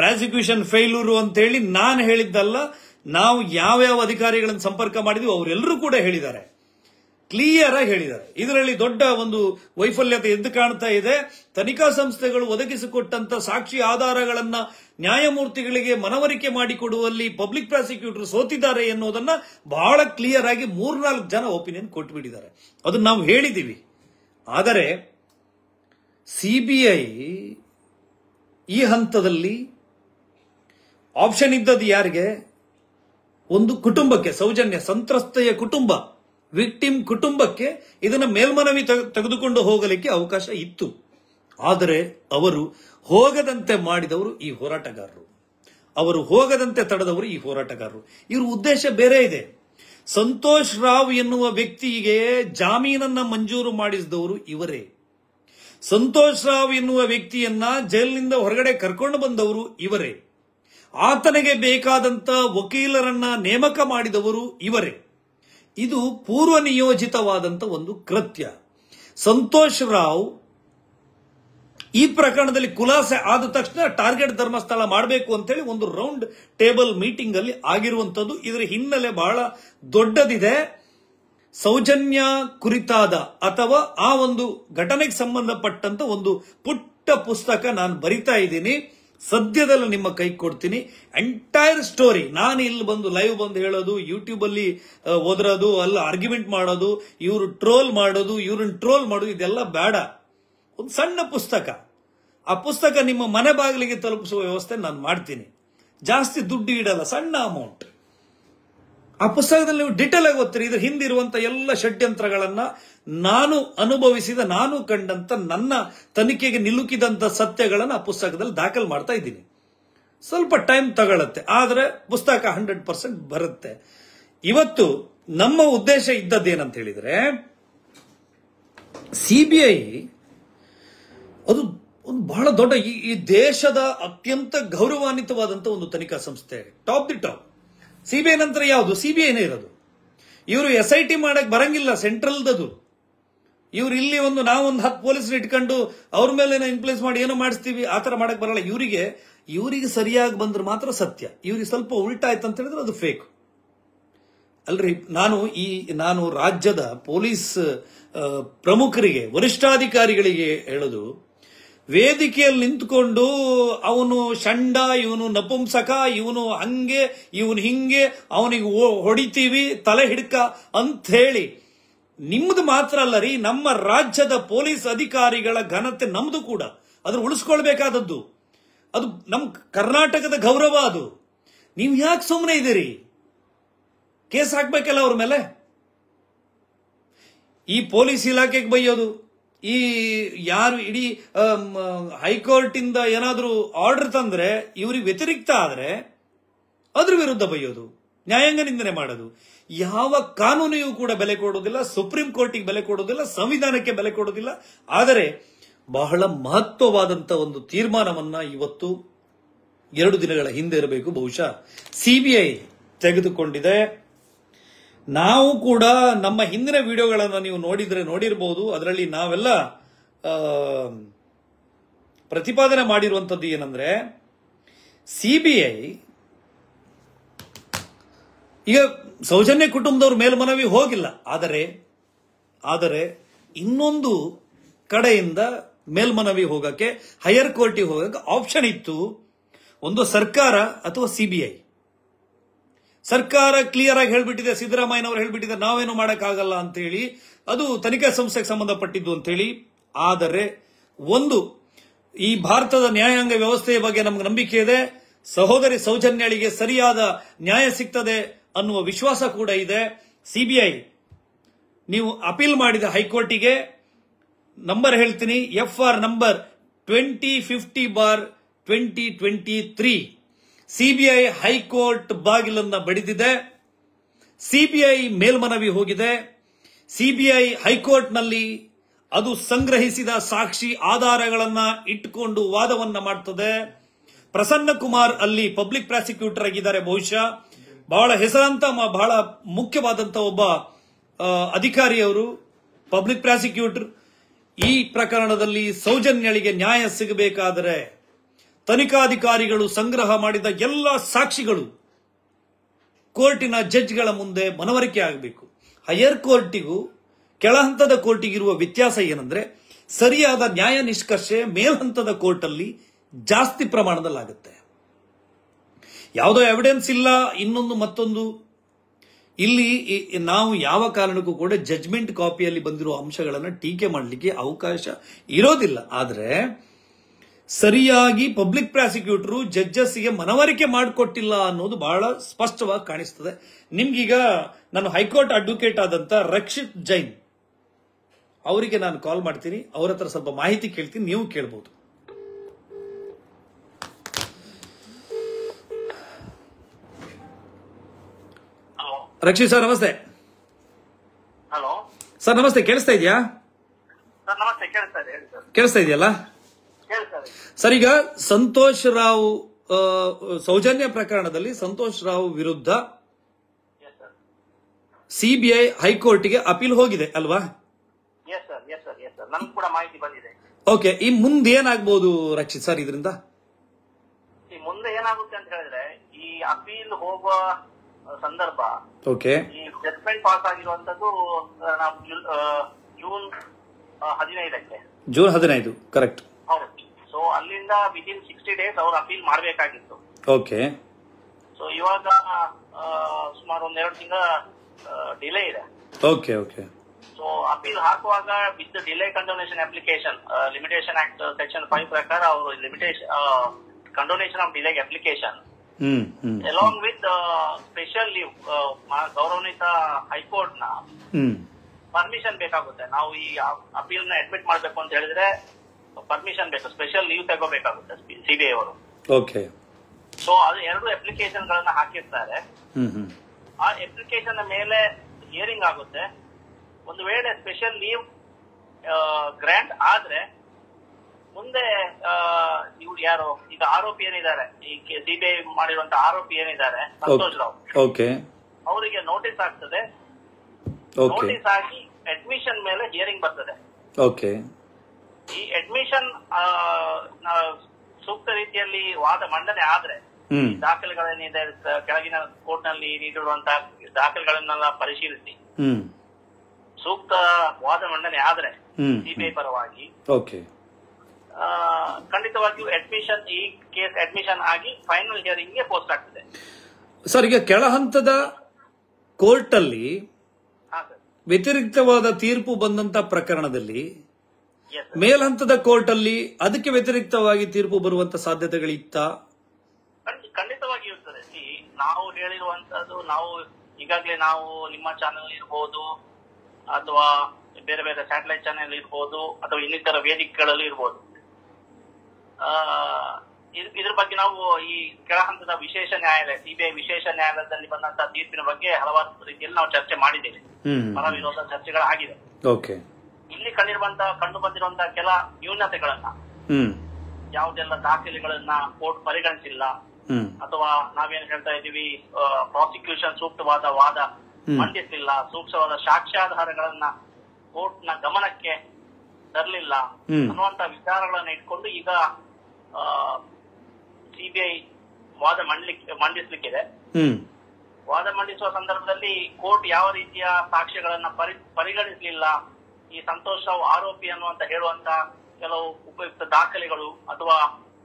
ಪ್ರಾಸಿಕ್ಯೂಷನ್ ಫೇಲ್ಯೂರು ಅಂತೇಳಿ ನಾನು ಹೇಳಿದ್ದಲ್ಲ, ನಾವು ಯಾವ್ಯಾವ ಅಧಿಕಾರಿಗಳನ್ನು ಸಂಪರ್ಕ ಮಾಡಿದ್ವಿ ಅವರೆಲ್ಲರೂ ಕೂಡ ಹೇಳಿದ್ದಾರೆ, ಕ್ಲಿಯರ್ ಆಗಿ ಹೇಳಿದ್ದಾರೆ. ಇದರಲ್ಲಿ ದೊಡ್ಡ ಒಂದು ವೈಫಲ್ಯತೆ ಎದ್ದು ಕಾಣ್ತಾ ಇದೆ. ತನಿಖಾ ಸಂಸ್ಥೆಗಳು ಒದಗಿಸಿಕೊಟ್ಟಂತ ಸಾಕ್ಷಿ ಆಧಾರಗಳನ್ನ ನ್ಯಾಯಮೂರ್ತಿಗಳಿಗೆ ಮನವರಿಕೆ ಮಾಡಿಕೊಡುವಲ್ಲಿ ಪಬ್ಲಿಕ್ ಪ್ರಾಸಿಕ್ಯೂಟರ್ ಸೋತಿದ್ದಾರೆ ಎನ್ನುವುದನ್ನ ಬಹಳ ಕ್ಲಿಯರ್ ಆಗಿ ಮೂರ್ನಾಲ್ಕು ಜನ ಒಪಿನಿಯನ್ ಕೊಟ್ಬಿಟ್ಟಿದ್ದಾರೆ. ಅದನ್ನ ನಾವು ಹೇಳಿದ್ದೀವಿ. ಆದರೆ ಸಿಬಿಐ ಈ ಹಂತದಲ್ಲಿ ಆಪ್ಷನ್ ಇದ್ದದ್ದು ಯಾರಿಗೆ? ಒಂದು ಕುಟುಂಬಕ್ಕೆ, ಸೌಜನ್ಯ ಸಂತ್ರಸ್ತೆಯ ಕುಟುಂಬ, ವಿಕ್ಟಿಮ್ ಕುಟುಂಬಕ್ಕೆ ಇದನ್ನ ಮೇಲ್ಮನವಿ ತೆಗೆದುಕೊಂಡು ಹೋಗಲಿಕ್ಕೆ ಅವಕಾಶ ಇತ್ತು. ಆದರೆ ಅವರು ಹೋಗದಂತೆ ಮಾಡಿದವರು ಈ ಹೋರಾಟಗಾರರು, ಅವರು ಹೋಗದಂತೆ ತಡೆದವರು ಈ ಹೋರಾಟಗಾರರು. ಇವ್ರ ಉದ್ದೇಶ ಬೇರೆ ಇದೆ. ಸಂತೋಷ್ ರಾವ್ ಎನ್ನುವ ವ್ಯಕ್ತಿಗೆ ಜಾಮೀನನ್ನ ಮಂಜೂರು ಮಾಡಿಸಿದವರು ಇವರೇ. ಸಂತೋಷ್ ರಾವ್ ಎನ್ನುವ ವ್ಯಕ್ತಿಯನ್ನ ಜೈಲಿನಿಂದ ಹೊರಗಡೆ ಕರ್ಕೊಂಡು ಬಂದವರು ಇವರೇ. ಆತನಿಗೆ ಬೇಕಾದಂತ ವಕೀಲರನ್ನ ನೇಮಕ ಮಾಡಿದವರು ಇವರೇ. ಇದು ಪೂರ್ವ ನಿಯೋಜಿತವಾದಂಥ ಒಂದು ಕೃತ್ಯ. ಸಂತೋಷ್ ರಾವ್ ಈ ಪ್ರಕರಣದಲ್ಲಿ ಖುಲಾಸೆ ಆದ ತಕ್ಷಣ ಟಾರ್ಗೆಟ್ ಧರ್ಮಸ್ಥಳ ಮಾಡಬೇಕು ಅಂತೇಳಿ ಒಂದು ರೌಂಡ್ ಟೇಬಲ್ ಮೀಟಿಂಗ್ ಅಲ್ಲಿ ಆಗಿರುವಂಥದ್ದು. ಇದರ ಹಿನ್ನೆಲೆ ಬಹಳ ದೊಡ್ಡದಿದೆ. ಸೌಜನ್ಯ ಕುರಿತಾದ ಅಥವಾ ಆ ಒಂದು ಘಟನೆಗೆ ಸಂಬಂಧಪಟ್ಟಂತ ಒಂದು ಪುಟ್ಟ ಪುಸ್ತಕ ನಾನು ಬರಿತಾ ಇದ್ದೀನಿ. ಸದ್ಯದಲ್ಲೇ ನಿಮ್ಮ ಕೈ ಕೊಡ್ತೀನಿ ಎಂಟೈರ್ ಸ್ಟೋರಿ. ನಾನು ಇಲ್ಲಿ ಬಂದು ಲೈವ್ ಬಂದು ಹೇಳೋದು, ಯೂಟ್ಯೂಬ್ ಅಲ್ಲಿ ಓದರೋದು ಅಲ್ಲ, ಆರ್ಗ್ಯುಮೆಂಟ್ ಮಾಡೋದು, ಇವರು ಟ್ರೋಲ್ ಮಾಡೋದು, ಇವ್ರನ್ನ ಟ್ರೋಲ್ ಮಾಡೋದು, ಇದೆಲ್ಲ ಬೇಡ. ಒಂದು ಸಣ್ಣ ಪುಸ್ತಕ, ಆ ಪುಸ್ತಕ ನಿಮ್ಮ ಮನೆ ಬಾಗಿಲಿಗೆ ತಲುಪಿಸುವ ವ್ಯವಸ್ಥೆ ನಾನು ಮಾಡ್ತೀನಿ. ಜಾಸ್ತಿ ದುಡ್ಡು ಇಡಲ್ಲ, ಸಣ್ಣ ಅಮೌಂಟ್. ಆ ಪುಸ್ತಕದಲ್ಲಿ ನೀವು ಡಿಟೇಲ್ ಆಗಿ ಓದ್ತೀರಿ. ಇದ್ರ ಹಿಂದಿರುವಂತಹ ಎಲ್ಲ ಷಡ್ಯಂತ್ರಗಳನ್ನ, ನಾನು ಅನುಭವಿಸಿದ, ನಾನು ಕಂಡಂತ, ನನ್ನ ತನಿಖೆಗೆ ನಿಲುಕಿದಂತ ಸತ್ಯಗಳನ್ನು ಆ ಪುಸ್ತಕದಲ್ಲಿ ದಾಖಲು ಮಾಡ್ತಾ ಇದ್ದೀನಿ. ಸ್ವಲ್ಪ ಟೈಮ್ ತಗೊಳತ್ತೆ, ಆದ್ರೆ ಪುಸ್ತಕ ಹಂಡ್ರೆಡ್ ಪರ್ಸೆಂಟ್ ಬರುತ್ತೆ. ಇವತ್ತು ನಮ್ಮ ಉದ್ದೇಶ ಇದ್ದದ್ದೇನಂತ ಹೇಳಿದ್ರೆ, ಸಿಬಿಐ ಅದು ಒಂದು ಬಹಳ ದೊಡ್ಡ, ಈ ದೇಶದ ಅತ್ಯಂತ ಗೌರವಾನ್ವಿತವಾದಂತಹ ಒಂದು ತನಿಖಾ ಸಂಸ್ಥೆ, ಟಾಪ್ ದಿ ಟಾಪ್. ಸಿಬಿಐ ನಂತರ ಯಾವುದು? ಸಿಬಿಐನೇ ಇರೋದು. ಇವರು ಎಸ್ ಐ ಟಿ ಮಾಡಕ್ ಬರಂಗಿಲ್ಲ, ಸೆಂಟ್ರಲ್ದದು. ಇವ್ರು ಇಲ್ಲಿ ಒಂದು ನಾವೊಂದು ಹತ್ತು ಪೊಲೀಸರು ಇಟ್ಕೊಂಡು ಅವ್ರ ಮೇಲೆ ಇನ್ಫ್ಲೂಯೆನ್ಸ್ ಮಾಡಿ ಏನೋ ಮಾಡಿಸ್ತೀವಿ, ಆ ತರ ಮಾಡಕ್ ಬರಲ್ಲ. ಇವರಿಗೆ ಇವರಿಗೆ ಸರಿಯಾಗಿ ಬಂದ್ರೆ ಮಾತ್ರ ಸತ್ಯ, ಇವ್ರಿಗೆ ಸ್ವಲ್ಪ ಉಲ್ಟಾ ಆಯ್ತು ಅಂತ ಹೇಳಿದ್ರೆ ಅದು ಫೇಕ್ ಅಲ್ರಿ. ನಾನು ಈ ನಾನು ರಾಜ್ಯದ ಪೊಲೀಸ್ ಪ್ರಮುಖರಿಗೆ, ವರಿಷ್ಠಾಧಿಕಾರಿಗಳಿಗೆ ಹೇಳೋದು, ವೇದಿಕೆಯಲ್ಲಿ ನಿಂತ್ಕೊಂಡು ಅವನು ಷಂಡ, ಇವನು ನಪುಂಸಕ, ಇವನು ಹಂಗೆ, ಇವನು ಹಿಂಗೆ, ಅವನಿಗೆ ಹೊಡಿತೀವಿ ತಲೆ ಹಿಡ್ಕ ಅಂತ ಹೇಳಿ, ನಿಮ್ದು ಮಾತ್ರ ಅಲ್ಲ ರೀ, ನಮ್ಮ ರಾಜ್ಯದ ಪೊಲೀಸ್ ಅಧಿಕಾರಿಗಳ ಘನತೆ ನಮ್ದು ಕೂಡ. ಅದ್ರ ಉಳಿಸ್ಕೊಳ್ಬೇಕಾದದ್ದು ಅದು, ನಮ್ಮ ಕರ್ನಾಟಕದ ಗೌರವ ಅದು. ನೀವು ಯಾಕೆ ಸುಮ್ಮನೆ ಇದ್ದೀರಿ? ಕೇಸ್ ಹಾಕ್ಬೇಕಲ್ಲ ಅವ್ರ ಮೇಲೆ. ಈ ಪೊಲೀಸ್ ಇಲಾಖೆಗೆ ಬೈಯೋದು, ಈ ಯಾರು ಇಡೀ ಹೈಕೋರ್ಟ್ ಇಂದ ಏನಾದರೂ ಆರ್ಡರ್ ತಂದ್ರೆ ಇವ್ರಿಗೆ ವ್ಯತಿರಿಕ್ತ ಆದ್ರೆ ಅದ್ರ ವಿರುದ್ಧ ಬೈಯೋದು, ನ್ಯಾಯಾಂಗ ನಿಂದನೆ ಮಾಡೋದು. ಯಾವ ಕಾನೂನಿಗೂ ಕೂಡ ಬೆಲೆ ಕೊಡೋದಿಲ್ಲ, ಸುಪ್ರೀಂ ಕೋರ್ಟಿಗೆ ಬೆಲೆ ಕೊಡೋದಿಲ್ಲ, ಸಂವಿಧಾನಕ್ಕೆ ಬೆಲೆ ಕೊಡೋದಿಲ್ಲ. ಆದರೆ ಬಹಳ ಮಹತ್ವವಾದಂತ ಒಂದು ತೀರ್ಮಾನವನ್ನ ಇವತ್ತು, ಎರಡು ದಿನಗಳ ಹಿಂದೆ ಇರಬೇಕು ಬಹುಶಃ, ಸಿಬಿಐ ತೆಗೆದುಕೊಂಡಿದೆ. ನಾವು ಕೂಡ ನಮ್ಮ ಹಿಂದಿನ ವಿಡಿಯೋಗಳನ್ನು ನೀವು ನೋಡಿದ್ರೆ ನೋಡಿರಬಹುದು, ಅದರಲ್ಲಿ ನಾವೆಲ್ಲ ಪ್ರತಿಪಾದನೆ ಮಾಡಿರುವಂಥದ್ದು ಏನಂದ್ರೆ, ಸಿಬಿಐ ಈಗ ಸೌಜನ್ಯ ಕುಟುಂಬದವ್ರ ಮೇಲ್ಮನವಿ ಹೋಗಿಲ್ಲ, ಆದರೆ ಆದರೆ ಇನ್ನೊಂದು ಕಡೆಯಿಂದ ಮೇಲ್ಮನವಿ ಹೋಗಕ್ಕೆ, ಹೈಯರ್ ಕೋರ್ಟಿಗೆ ಹೋಗಕ್ಕೆ ಆಪ್ಷನ್ ಇತ್ತು. ಒಂದು ಸರ್ಕಾರ ಅಥವಾ ಸಿಬಿಐ. ಸರ್ಕಾರ ಕ್ಲಿಯರ್ ಆಗಿ ಹೇಳ್ಬಿಟ್ಟಿದೆ, ಸಿದ್ದರಾಮಯ್ಯನವರು ಹೇಳ್ಬಿಟ್ಟಿದೆ ನಾವೇನು ಮಾಡೋಕ್ಕಾಗಲ್ಲ ಅಂತ ಹೇಳಿ, ಅದು ತನಿಖಾ ಸಂಸ್ಥೆಗೆ ಸಂಬಂಧಪಟ್ಟಿದ್ದು ಅಂತ ಹೇಳಿ. ಆದರೆ ಒಂದು ಈ ಭಾರತದ ನ್ಯಾಯಾಂಗ ವ್ಯವಸ್ಥೆಯ ಬಗ್ಗೆ ನಮ್ಗೆ ನಂಬಿಕೆ ಇದೆ, ಸಹೋದರಿ ಸೌಜನ್ಯಳಿಗೆ ಸರಿಯಾದ ನ್ಯಾಯ ಸಿಗ್ತದೆ ಅನ್ನುವ ವಿಶ್ವಾಸ ಕೂಡ ಇದೆ. ಸಿಬಿಐ ನೀವು ಅಪೀಲ್ ಮಾಡಿದ ಹೈಕೋರ್ಟಿಗೆ, ನಂಬರ್ ಹೇಳ್ತೀನಿ, F R number twenty fifty bar twenty twenty three CBI high court ಬಾಗಿಲನ್ನ ಬಡಿದಿದೆ. ಸಿಬಿಐ ಮೇಲ್ಮನವಿ ಹೋಗಿದೆ. ಸಿಬಿಐ ಹೈಕೋರ್ಟ್ನಲ್ಲಿ ಅದು ಸಂಗ್ರಹಿಸಿದ ಸಾಕ್ಷಿ ಆಧಾರಗಳನ್ನ ಇಟ್ಟುಕೊಂಡು ವಾದವನ್ನ ಮಾಡ್ತದೆ. ಪ್ರಸನ್ನ ಕುಮಾರ್ ಅಲ್ಲಿ ಪಬ್ಲಿಕ್ ಪ್ರಾಸಿಕ್ಯೂಟರ್ ಆಗಿದ್ದಾರೆ, ಬಹುಶಃ ಬಹಳ ಹೆಸರಾಂತ, ಬಹಳ ಮುಖ್ಯವಾದಂತಹ ಒಬ್ಬ ಅಧಿಕಾರಿಯವರು, ಪಬ್ಲಿಕ್ ಪ್ರಾಸಿಕ್ಯೂಟರ್. ಈ ಪ್ರಕರಣದಲ್ಲಿ ಸೌಜನ್ಯಳಿಗೆ ನ್ಯಾಯ ಸಿಗಬೇಕಾದರೆ ತನಿಖಾಧಿಕಾರಿಗಳು ಸಂಗ್ರಹ ಮಾಡಿದ ಎಲ್ಲ ಸಾಕ್ಷಿಗಳು ಕೋರ್ಟಿನ ಜಡ್ಜ್ಗಳ ಮುಂದೆ ಮನವರಿಕೆ ಆಗಬೇಕು. ಹೈಯರ್ ಕೋರ್ಟಿಗೂ ಕೆಳ ಹಂತದ ಕೋರ್ಟಿಗಿರುವ ವ್ಯತ್ಯಾಸ ಏನಂದ್ರೆ, ಸರಿಯಾದ ನ್ಯಾಯ ನಿಷ್ಕರ್ಷೆ ಮೇಲ್ಹಂತದ ಕೋರ್ಟಲ್ಲಿ ಜಾಸ್ತಿ ಪ್ರಮಾಣದಲ್ಲಾಗುತ್ತೆ. ಯಾವುದೋ ಎವಿಡೆನ್ಸ್ ಇಲ್ಲ, ಇನ್ನೊಂದು ಮತ್ತೊಂದು. ಇಲ್ಲಿ ನಾವು ಯಾವ ಕಾರಣಕ್ಕೂ ಕೂಡ ಜಜ್ಮೆಂಟ್ ಕಾಪಿಯಲ್ಲಿ ಬಂದಿರುವ ಅಂಶಗಳನ್ನು ಟೀಕೆ ಮಾಡಲಿಕ್ಕೆ ಅವಕಾಶ ಇರೋದಿಲ್ಲ. ಆದರೆ ಸರಿಯಾಗಿ ಪಬ್ಲಿಕ್ ಪ್ರಾಸಿಕ್ಯೂಟರ್ ಜಡ್ಜಸ್ಗೆ ಮನವರಿಕೆ ಮಾಡಿಕೊಟ್ಟಿಲ್ಲ ಅನ್ನೋದು ಬಹಳ ಸ್ಪಷ್ಟವಾಗಿ ಕಾಣಿಸ್ತದೆ ನಿಮ್ಗೀಗ. ನಾನು ಹೈಕೋರ್ಟ್ ಅಡ್ವೊಕೇಟ್ ಆದಂತ ರಕ್ಷಿತ್ ಜೈನ್ ಅವರಿಗೆ ನಾನು ಕಾಲ್ ಮಾಡ್ತೀನಿ, ಅವ್ರ ಹತ್ರ ಸ್ವಲ್ಪ ಮಾಹಿತಿ ಕೇಳ್ತೀನಿ, ನೀವು ಕೇಳಬಹುದು. ರಕ್ಷಿತ್ ಸರ್ ನಮಸ್ತೆ. ಹಲೋ ಸರ್ ನಮಸ್ತೆ, ಕೇಳಿಸ್ತಾ ಇದೆಯಾ? ಕೇಳಿಸ್ತಾ ಇದೆಯಲ್ಲ ಸರ್. ಈಗ ಸಂತೋಷ್ ರಾವ್ ಸೌಜನ್ಯ ಪ್ರಕರಣದಲ್ಲಿ ಸಂತೋಷ್ ರಾವ್ ವಿರುದ್ಧ ಸಿಬಿಐ ಹೈಕೋರ್ಟ್ಗೆ ಅಪೀಲ್ ಹೋಗಿದೆ ಅಲ್ವಾ? ಓಕೆ, ಈ ಮುಂದೆ ಏನಾಗಬಹುದು ರಕ್ಷಿತ್ ಸರ್? ಇದರಿಂದ ಮುಂದೆ ಏನಾಗುತ್ತೆ ಅಂತ ಹೇಳಿದ್ರೆ, ಈ ಅಪೀಲ್ ಹೋಗುವ ಸಂದರ್ಭ ಓಕೆ ಈ ಜಡ್ಜ್ಮೆಂಟ್ ಪಾಸ್ ಆಗಿರುವಂತದ್ದು ನಾವು ಜೂನ್ ಹದಿನೈದಕ್ಕೆ ಜೂನ್ ಹದಿನೈದು ಕರೆಕ್ಟ್ ಹೌದು ಸೋ ಅಲ್ಲಿಂದ ವಿದಿನ್ ಸಿಕ್ಸ್ಟಿ ಡೇಸ್ ಅವರು ಅಪೀಲ್ ಮಾಡಬೇಕಾಗಿತ್ತು ಓಕೆ ಸೋ ಇವಾಗ ಸುಮಾರು ಒಂದು ಎರಡು ತಿಂಗಳ ಡಿಲೇ ಇದೆ ಓಕೆ ಓಕೆ ಸೋ ಅಪೀಲ್ ಹಾಕುವಾಗ with delay condonation application limitation act section five ಪ್ರಕಾರ ಅವರು limitation condonation of delay application along with special leave ಗೌರವನಿತ ಹೈಕೋರ್ಟ್ ನ ಪರ್ಮಿಷನ್ ಬೇಕಾಗುತ್ತೆ ನಾವು ಈ ಅಪೀಲ್ ನ ಅಡ್ಮಿಟ್ ಮಾಡಬೇಕು ಅಂತ ಹೇಳಿದ್ರೆ ಪರ್ಮಿಷನ್ ಬೇಕು ಸ್ಪೆಷಲ್ ಲೀವ್ ತಗೋಬೇಕಾಗುತ್ತೆ ಸಿಬಿಐ ಅವರು ಓಕೆ ಸೊ ಅದು ಎರಡು ಅಪ್ಲಿಕೇಶನ್ ಗಳನ್ನ ಹಾಕಿರ್ತಾರೆ ಆ ಅಪ್ಲಿಕೇಶನ್ ಮೇಲೆ ಹಿಯರಿಂಗ್ ಆಗುತ್ತೆ ಒಂದು ವೇಳೆ ಸ್ಪೆಷಲ್ ಲೀವ್ ಗ್ರಾಂಟ್ ಆದ್ರೆ ಮುಂದೆ ಇವ್ರು ಯಾರು ಈಗ ಆರೋಪಿ ಏನಿದ್ದಾರೆ ಈ ಸಿಬಿಐ ಮಾಡಿರುವಂತ ಆರೋಪಿ ಏನಿದ್ದಾರೆ ಸಂತೋಷ್ ರಾವ್ ಓಕೆ ಅವರಿಗೆ ನೋಟಿಸ್ ಆಗ್ತದೆ ನೋಟಿಸ್ ಆಗಿ ಅಡ್ಮಿಷನ್ ಮೇಲೆ ಹಿಯರಿಂಗ್ ಬರ್ತದೆ ಓಕೆ ಈ ಅಡ್ಮಿಷನ್ ಸೂಕ್ತ ರೀತಿಯಲ್ಲಿ ವಾದ ಮಂಡನೆ ಆದ್ರೆ ದಾಖಲೆಗಳೇನಿದೆ ಕೆಳಗಿನ ಕೋರ್ಟ್ ನಲ್ಲಿ ನೀಡಿರುವಂತಹ ದಾಖಲೆಗಳನ್ನೆಲ್ಲ ಪರಿಶೀಲಿಸಿ ಸೂಕ್ತ ವಾದ ಮಂಡನೆ ಆದ್ರೆ ಸಿಬಿಐ ಪರವಾಗಿ ಓಕೆ ಖಂಡಿತವಾಗಿಯೂ ಅಡ್ಮಿಷನ್ ಈ ಕೇಸ್ ಅಡ್ಮಿಷನ್ ಆಗಿ ಫೈನಲ್ ಹಿಯರಿಂಗ್ ಗೆ ಪೋಸ್ಟ್ ಆಗ್ತದೆ ಸರ್ ಈಗ ಕೆಳ ಹಂತದ ಕೋರ್ಟ್ ಅಲ್ಲಿ ವ್ಯತಿರಿಕ್ತವಾದ ತೀರ್ಪು ಬಂದಂತ ಪ್ರಕರಣದಲ್ಲಿ ಮೇಲ್ಹಂತದ ಕೋರ್ಟ್ ಅಲ್ಲಿ ಅದಕ್ಕೆ ವ್ಯತಿರಿಕ್ತವಾಗಿ ತೀರ್ಪು ಬರುವಂತ ಸಾಧ್ಯತೆಗಳಿತ್ತ ಖಂಡಿತವಾಗಿ ಇರ್ತದೆ ನಾವು ಹೇಳಿರುವಂತದ್ದು ನಾವು ಈಗಾಗಲೇ ನಾವು ನಿಮ್ಮ ಚಾನೆಲ್ ಇರಬಹುದು ಅಥವಾ ಬೇರೆ ಬೇರೆ ಸ್ಯಾಟಲೈಟ್ ಚಾನೆಲ್ ಇರ್ಬೋದು ಅಥವಾ ಇನ್ನಿತರ ವೇದಿಕೆಗಳಲ್ಲಿ ಇರ್ಬೋದು ಇದ್ರ ಬಗ್ಗೆ ನಾವು ಈ ಕೆಳ ಹಂತದ ವಿಶೇಷ ನ್ಯಾಯಾಲಯ ಸಿಬಿಐ ವಿಶೇಷ ನ್ಯಾಯಾಲಯದಲ್ಲಿ ಬಂದಂತಹ ತೀರ್ಪಿನ ಬಗ್ಗೆ ಹಲವಾರು ರೀತಿಯಲ್ಲಿ ನಾವು ಚರ್ಚೆ ಮಾಡಿದ್ದೇವೆ ಪರ ವಿರೋಧ ಚರ್ಚೆಗಳಾಗಿದೆ ಇಲ್ಲಿ ಕಂಡಿರುವಂತಹ ಕಂಡು ಬಂದಿರುವಂತಹ ಕೆಲ ನ್ಯೂನತೆಗಳನ್ನ ಯಾವುದೆಲ್ಲ ದಾಖಲೆಗಳನ್ನ ಕೋರ್ಟ್ ಪರಿಗಣಿಸಿಲ್ಲ ಅಥವಾ ನಾವೇನ್ ಹೇಳ್ತಾ ಇದ್ದೀವಿ ಪ್ರಾಸಿಕ್ಯೂಷನ್ ಸೂಕ್ತವಾದ ವಾದ ಮಂಡಿಸಿಲ್ಲ ಸೂಕ್ತವಾದ ಸಾಕ್ಷ್ಯಾಧಾರಗಳನ್ನ ಕೋರ್ಟ್ ನ ಗಮನಕ್ಕೆ ತರಲಿಲ್ಲ ಅನ್ನುವಂತ ವಿಚಾರಗಳನ್ನ ಇಟ್ಕೊಂಡು ಈಗ ಸಿಬಿಐ ವಾದ ಮಂಡಲಿಕ್ಕೆ ಮಂಡಿಸ್ಲಿಕ್ಕಿದೆ ವಾದ ಮಂಡಿಸುವ ಸಂದರ್ಭದಲ್ಲಿ ಕೋರ್ಟ್ ಯಾವ ರೀತಿಯ ಸಾಕ್ಷ್ಯಗಳನ್ನ ಪರಿಗಣಿಸಲಿಲ್ಲ ಈ ಸಂತೋಷ್ ರಾವ್ ಆರೋಪಿ ಅನ್ನುವಂತ ಹೇಳುವಂತ ಕೆಲವು ಉಪಯುಕ್ತ ದಾಖಲೆಗಳು ಅಥವಾ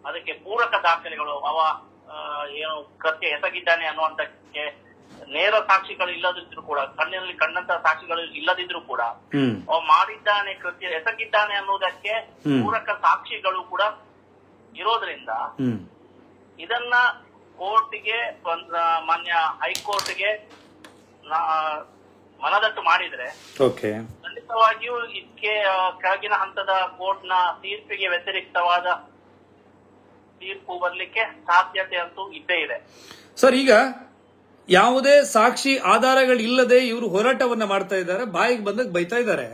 ಅದಕ್ಕೆ ಪೂರಕ ದಾಖಲೆಗಳು ಅವ ಏನು ಕೃತ್ಯ ಎಸಗಿದ್ದಾನೆ ಅನ್ನುವಂತಕ್ಕೆ ನೇರ ಸಾಕ್ಷಿಗಳು ಇಲ್ಲದಿದ್ರು ಕೂಡ ಕಣ್ಣಿನಲ್ಲಿ ಕಂಡಂತ ಸಾಕ್ಷಿಗಳು ಇಲ್ಲದಿದ್ರು ಕೂಡ ಅವ ಮಾಡಿದ್ದಾನೆ ಕೃತ್ಯ ಎಸಗಿದ್ದಾನೆ ಅನ್ನೋದಕ್ಕೆ ಪೂರಕ ಸಾಕ್ಷಿಗಳು ಕೂಡ ಇರೋದ್ರಿಂದ ಇದನ್ನ ಕೋರ್ಟ್ಗೆ ಮಾನ್ಯ ಹೈಕೋರ್ಟ್ಗೆ ಮನದಟ್ಟು ಮಾಡಿದ್ರೆ ಖಂಡಿತವಾಗಿಯೂ ಇದಕ್ಕೆ ಕೆಳಗಿನ ಹಂತದ ಕೋರ್ಟ್ ನ ತೀರ್ಪಿಗೆ ವ್ಯತಿರಿಕ್ತವಾದ ತೀರ್ಪು ಬರಲಿಕ್ಕೆ ಸಾಧ್ಯತೆ ಅಂತೂ ಇದ್ದೇ ಇದೆ ಸರ್. ಈಗ ಯಾವುದೇ ಸಾಕ್ಷಿ ಆಧಾರಗಳಿಲ್ಲದೆ ಇವರು ಹೋರಾಟವನ್ನ ಮಾಡ್ತಾ ಇದ್ದಾರೆ, ಬಾಯಿಗೆ ಬಂದಾಗ ಬೈತಾ ಇದ್ದಾರೆ.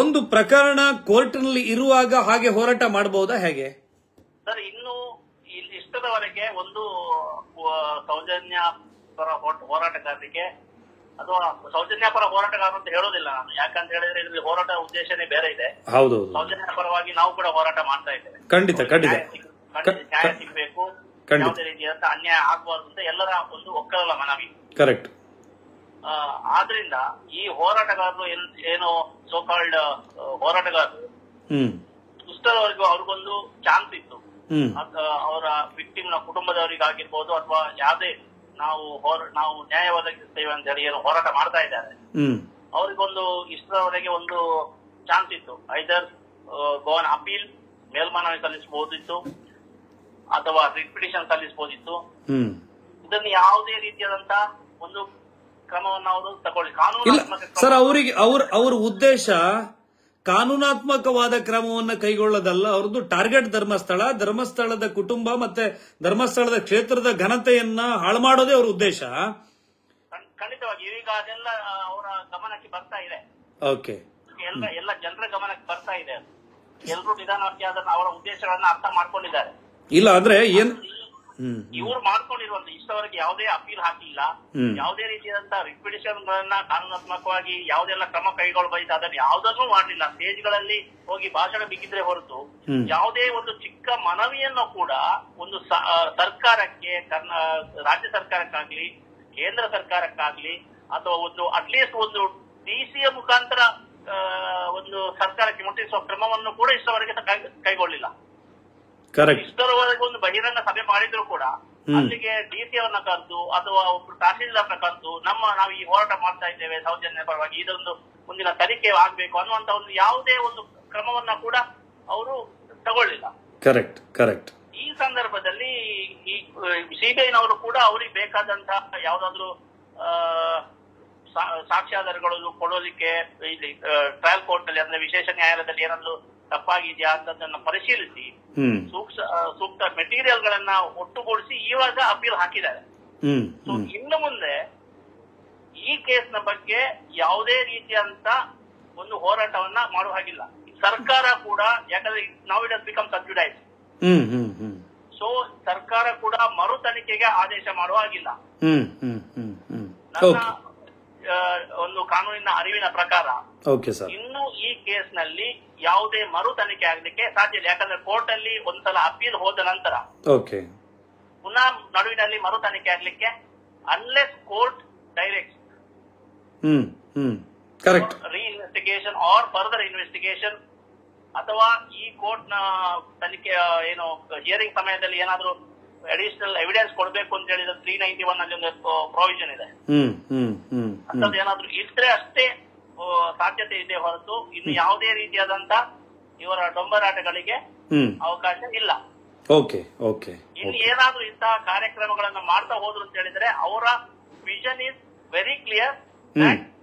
ಒಂದು ಪ್ರಕರಣ ಕೋರ್ಟ್ನಲ್ಲಿ ಇರುವಾಗ ಹಾಗೆ ಹೋರಾಟ ಮಾಡಬಹುದಾ? ಹೇಗೆ ಸರ್? ಇನ್ನು ಇಷ್ಟದವರೆಗೆ ಒಂದು ಸೌಜನ್ಯ ಪರ ಹೋರಾಟಗಾರರಿಗೆ ಅಥವಾ ಸೌಜನ್ಯ ಪರ ಹೋರಾಟಗಾರರು ಅಂತ ಹೇಳೋದಿಲ್ಲ ನಾನು, ಯಾಕಂತ ಹೇಳಿದ್ರೆ ಇಲ್ಲಿ ಹೋರಾಟ ಉದ್ದೇಶನೇ ಬೇರೆ ಇದೆ. ಹೌದು, ಸೌಜನ್ಯ ಪರವಾಗಿ ನಾವು ಕೂಡ ಹೋರಾಟ ಮಾಡ್ತಾ ಇದ್ದೇವೆ. ಖಂಡಿತ ಖಂಡಿತ ನ್ಯಾಯ ಸಿಗಬೇಕು, ಯಾವುದೇ ರೀತಿಯಾದ ಅನ್ಯಾಯ ಆಗಬಾರದು ಅಂತ ಎಲ್ಲರ ಒಂದು ಒಕ್ಕಲಲ್ಲ ಮನವಿ. ಕರೆಕ್ಟ್. ಆದ್ರಿಂದ ಈ ಹೋರಾಟಗಾರರು ಏನು ಸೋಕಾಲ್ಡ್ ಹೋರಾಟಗಾರರು ಇಷ್ಟರವರೆಗೂ ಅವ್ರಿಗೊಂದು ಚಾನ್ಸ್ ಇತ್ತು. ಅವರ ವಿಕ್ಟಿಮ್ ನ ಕುಟುಂಬದವರಿಗಾಗಿರ್ಬೋದು ಅಥವಾ ಯಾವುದೇ ನಾವು ನಾವು ನ್ಯಾಯ ಒದಗಿಸ್ತೇವೆ ಅಂತ ಹೇಳಿ ಏನು ಹೋರಾಟ ಮಾಡ್ತಾ ಇದ್ದಾರೆ ಅವರಿಗೊಂದು ಇಷ್ಟರವರೆಗೆ ಒಂದು ಚಾನ್ಸ್ ಇತ್ತು. ಐದರ್ ಗೋನ್ ಅಪೀಲ್, ಮೇಲ್ಮನವಿ ಸಲ್ಲಿಸಬಹುದಿತ್ತು ಅಥವಾ ರಿಟ್ ಪಿಟಿಷನ್ ಸಲ್ಲಿಸಬಹುದಿತ್ತು. ಇದನ್ನು ಯಾವುದೇ ರೀತಿಯಾದಂತಹ ಒಂದು ಕ್ರಮವನ್ನು ಅವರು ತಗೊಳ್ಳಿ. ಕಾನೂನು ಸರ್, ಅವರಿಗೆ ಅವ್ರ ಅವ್ರ ಉದ್ದೇಶ ಕಾನೂನಾತ್ಮಕವಾದ ಕ್ರಮವನ್ನು ಕೈಗೊಳ್ಳೋದಲ್ಲ. ಅವ್ರದ್ದು ಟಾರ್ಗೆಟ್ ಧರ್ಮಸ್ಥಳ, ಧರ್ಮಸ್ಥಳದ ಕುಟುಂಬ ಮತ್ತೆ ಧರ್ಮಸ್ಥಳದ ಕ್ಷೇತ್ರದ ಘನತೆಯನ್ನ ಹಾಳು ಮಾಡೋದೇ ಅವ್ರ ಉದ್ದೇಶ. ಖಂಡಿತವಾಗಿ ಈಗ ಅದೆಲ್ಲ ಅವರ ಗಮನಕ್ಕೆ ಬರ್ತಾ ಇದೆ. ಓಕೆ, ಎಲ್ಲ ಎಲ್ಲ ಜನರ ಗಮನಕ್ಕೆ ಬರ್ತಾ ಇದೆ. ಎಲ್ಲರೂ ನಿಧಾನವಾಗಿ ಅದನ್ನ ಅವರ ಉದ್ದೇಶಗಳನ್ನ ಅರ್ಥ ಮಾಡ್ಕೊಂಡಿದ್ದಾರೆ. ಇಲ್ಲ ಅಂದ್ರೆ ಏನ್ ಇವ್ರು ಮಾಡ್ಕೊಂಡಿರೋ ಇರುವಂತಹ ಇಷ್ಟವರೆಗೆ ಯಾವುದೇ ಅಪೀಲ್ ಹಾಕಿಲ್ಲ, ಯಾವುದೇ ರೀತಿಯಾದಂತಹ ರಿಕ್ವಿಡೇಷನ್ ಗಳನ್ನ ಕಾನೂನಾತ್ಮಕವಾಗಿ ಯಾವುದೆಲ್ಲ ಕ್ರಮ ಕೈಗೊಳ್ಳಬಾಯಿತು ಅದನ್ನು ಯಾವುದನ್ನು ಮಾಡಲಿಲ್ಲ. ಸ್ಟೇಜ್ ಗಳಲ್ಲಿ ಹೋಗಿ ಭಾಷಣ ಬಿಗಿದ್ರೆ ಹೊರತು ಯಾವುದೇ ಒಂದು ಚಿಕ್ಕ ಮನವಿಯನ್ನು ಕೂಡ ಒಂದು ಸರ್ಕಾರಕ್ಕೆ, ರಾಜ್ಯ ಸರ್ಕಾರಕ್ಕಾಗ್ಲಿ, ಕೇಂದ್ರ ಸರ್ಕಾರಕ್ಕಾಗ್ಲಿ, ಅಥವಾ ಒಂದು ಅಟ್ಲೀಸ್ಟ್ ಒಂದು ಡಿಸಿಯ ಮುಖಾಂತರ ಒಂದು ಸರ್ಕಾರಕ್ಕೆ ಮುಟ್ಟಿಸುವ ಕ್ರಮವನ್ನು ಕೂಡ ಇಷ್ಟವರೆಗೆ ಕೈಗೊಳ್ಳಿಲ್ಲ. ಇಷ್ಟರವರೆಗೆ ಒಂದು ಬಹಿರಂಗ ಸಭೆ ಮಾಡಿದ್ರು ಕೂಡ ಅಲ್ಲಿಗೆ ಡಿಸಿಯವನ್ನ ಕರೆದು ಅಥವಾ ಒಬ್ರು ತಹಶೀಲ್ದಾರ್ನ ಕರೆದು ನಮ್ಮ ನಾವು ಈ ಹೋರಾಟ ಮಾಡ್ತಾ ಇದ್ದೇವೆ ಸೌಜನ್ಯ ಪರವಾಗಿ, ಇದೊಂದು ಮುಂದಿನ ತನಿಖೆ ಆಗ್ಬೇಕು ಅನ್ನುವಂತ ಒಂದು ಯಾವುದೇ ಒಂದು ಕ್ರಮವನ್ನ ಕೂಡ ಅವರು ತಗೊಳ್ಳಿಲ್ಲ. ಕರೆಕ್ಟ್ ಕರೆಕ್ಟ್ ಈ ಸಂದರ್ಭದಲ್ಲಿ ಈ ಸಿಬಿಐನವರು ಕೂಡ ಅವ್ರಿಗೆ ಬೇಕಾದಂತಹ ಯಾವ್ದಾದ್ರು ಸಾಕ್ಷ್ಯಾಧಾರಗಳು ಕೊಡೋದಕ್ಕೆ ಇಲ್ಲಿ ಟ್ರಯಲ್ ಕೋರ್ಟ್ ನಲ್ಲಿ ಅಂದ್ರೆ ವಿಶೇಷ ನ್ಯಾಯಾಲಯದಲ್ಲಿ ಏನಾದ್ರು ತಪ್ಪಾಗಿದೆಯಾ ಅಂತದನ್ನ ಪರಿಶೀಲಿಸಿ ಸೂಕ್ತ ಮೆಟೀರಿಯಲ್ ಗಳನ್ನ ಒಟ್ಟುಗೂಡಿಸಿ ಇವಾಗ ಅಪೀಲ್ ಹಾಕಿದ್ದಾರೆ. ಸೊ ಇನ್ನು ಮುಂದೆ ಈ ಕೇಸ್ನ ಬಗ್ಗೆ ಯಾವುದೇ ರೀತಿಯಂತ ಒಂದು ಹೋರಾಟವನ್ನ ಮಾಡುವ ಹಾಗಿಲ್ಲ ಸರ್ಕಾರ ಕೂಡ. ಯಾಕಂದ್ರೆ ನಾವು ಇಟ್ ಹಸ್ ಬಿಕಮ್ ಸಬ್ಜುಡೈಸ್. ಸೊ ಸರ್ಕಾರ ಕೂಡ ಮರು ತನಿಖೆಗೆ ಆದೇಶ ಮಾಡುವ ಹಾಗಿಲ್ಲ. ನನ್ನ ಒಂದು ಕಾನೂನಿನ ಅರಿವಿನ ಪ್ರಕಾರ ಇನ್ನು ಈ ಕೇಸ್ ನಲ್ಲಿ ಯಾವುದೇ ಮರು ತನಿಖೆ ಆಗಲಿಕ್ಕೆ ಸಾಧ್ಯ ಇಲ್ಲ. ಯಾಕಂದ್ರೆ ಕೋರ್ಟ್ ಅಲ್ಲಿ ಒಂದ್ಸಲ ಅಪೀಲ್ ಹೋದ ನಂತರ ಪುನಃ ನಡುವಿನಲ್ಲಿ ಮರು ತನಿಖೆ ಆಗ್ಲಿಕ್ಕೆ unless court direct reinvestigation or further investigation, ಅಥವಾ ಈ ಕೋರ್ಟ್ ನ ತನಿಖೆ ಏನು ಹಿಯರಿಂಗ್ ಸಮಯದಲ್ಲಿ ಏನಾದ್ರು ಅಡಿಷನಲ್ ಎವಿಡೆನ್ಸ್ ಕೊಡಬೇಕು ಅಂತ ಹೇಳಿದ್ರೆ ತ್ರೀ ನೈಂಟಿ ಒನ್ ಅಲ್ಲಿ ಒಂದು ಪ್ರೊವಿಷನ್ ಇದೆ, ಅಂತದೇನಾದ್ರೂ ಇದ್ರೆ ಅಷ್ಟೇ ಸಾಧ್ಯತೆ ಇದೆ ಹೊರತು ಇನ್ನು ಯಾವುದೇ ರೀತಿಯಾದಂತ ಇವರ ಡೊಂಬರಾಟಗಳಿಗೆ ಅವಕಾಶ ಇಲ್ಲ. ಇನ್ನು ಏನಾದ್ರೂ ಇಂತಹ ಕಾರ್ಯಕ್ರಮಗಳನ್ನ ಮಾಡ್ತಾ ಹೋದ್ರು ಅಂತ ಹೇಳಿದ್ರೆ ಅವರ vision is very clear.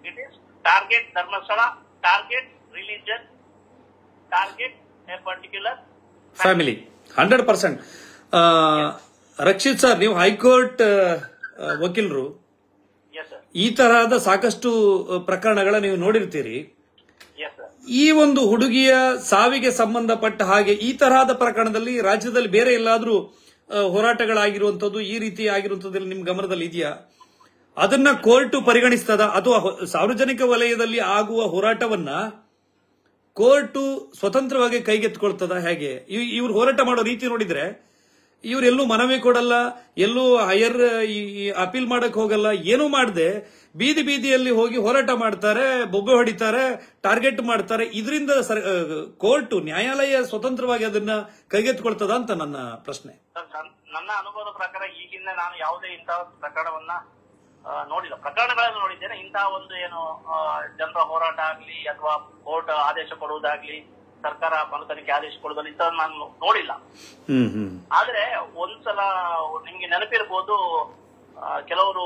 It is target Dharmasthala, target religion, target a particular family. Hundred percent Rakshit sir, ನೀವು ಹೈಕೋರ್ಟ್ ವಕೀಲರು, ಈ ತರಹದ ಸಾಕಷ್ಟು ಪ್ರಕರಣಗಳ ನೀವು ನೋಡಿರ್ತೀರಿ. ಈ ಒಂದು ಹುಡುಗಿಯ ಸಾವಿಗೆ ಸಂಬಂಧಪಟ್ಟ ಹಾಗೆ ಈ ತರಹದ ಪ್ರಕರಣದಲ್ಲಿ ರಾಜ್ಯದಲ್ಲಿ ಬೇರೆ ಎಲ್ಲಾದ್ರೂ ಹೋರಾಟಗಳಾಗಿರುವಂತದ್ದು ಈ ರೀತಿ ಆಗಿರುವಂತದ್ದಲ್ಲಿ ನಿಮ್ ಗಮನದಲ್ಲಿ ಇದೆಯಾ? ಅದನ್ನ ಕೋರ್ಟ್ ಪರಿಗಣಿಸ್ತದ ಅಥವಾ ಸಾರ್ವಜನಿಕ ವಲಯದಲ್ಲಿ ಆಗುವ ಹೋರಾಟವನ್ನ ಕೋರ್ಟ್ ಸ್ವತಂತ್ರವಾಗಿ ಕೈಗೆತ್ಕೊಳ್ತದ? ಹೇಗೆ ಇವ್ರು ಹೋರಾಟ ಮಾಡೋ ರೀತಿ ನೋಡಿದ್ರೆ ಇವರೆಲ್ಲೂ ಮನವಿ ಕೊಡಲ್ಲ, ಎಲ್ಲೂ ಹೈಯರ್ ಅಪೀಲ್ ಮಾಡಕ್ ಹೋಗಲ್ಲ, ಏನೂ ಮಾಡದೆ ಬೀದಿ ಬೀದಿಯಲ್ಲಿ ಹೋಗಿ ಹೋರಾಟ ಮಾಡ್ತಾರೆ, ಬೊಬ್ಬೆ ಹೊಡಿತಾರೆ, ಟಾರ್ಗೆಟ್ ಮಾಡ್ತಾರೆ. ಇದರಿಂದ ಕೋರ್ಟ್, ನ್ಯಾಯಾಲಯ ಸ್ವತಂತ್ರವಾಗಿ ಅದನ್ನ ಕೈಗೆತ್ಕೊಳ್ತದ ಅಂತ ನನ್ನ ಪ್ರಶ್ನೆ. ನನ್ನ ಅನುಭವದ ಪ್ರಕಾರ ಈಗಿಂದ ನಾನು ಯಾವುದೇ ಇಂತಹ ಪ್ರಕರಣವನ್ನ ನೋಡಿಲ್ಲ. ಪ್ರಕರಣಗಳನ್ನು ನೋಡಿದ್ದೇನೆ, ಇಂತಹ ಒಂದು ಏನು ಜನರ ಹೋರಾಟ ಆಗ್ಲಿ ಅಥವಾ ಕೋರ್ಟ್ ಆದೇಶ ಕೊಡುವುದಾಗ್ಲಿ, ಸರ್ಕಾರ ಮರು ತನಿಖೆ ಆದೇಶ ಕೊಡೋದನ್ನ ಇಂತ ನಾನು ನೋಡಿಲ್ಲ. ಆದ್ರೆ ಒಂದ್ಸಲ ನಿಮ್ಗೆ ನೆನಪಿರ್ಬೋದು, ಕೆಲವರು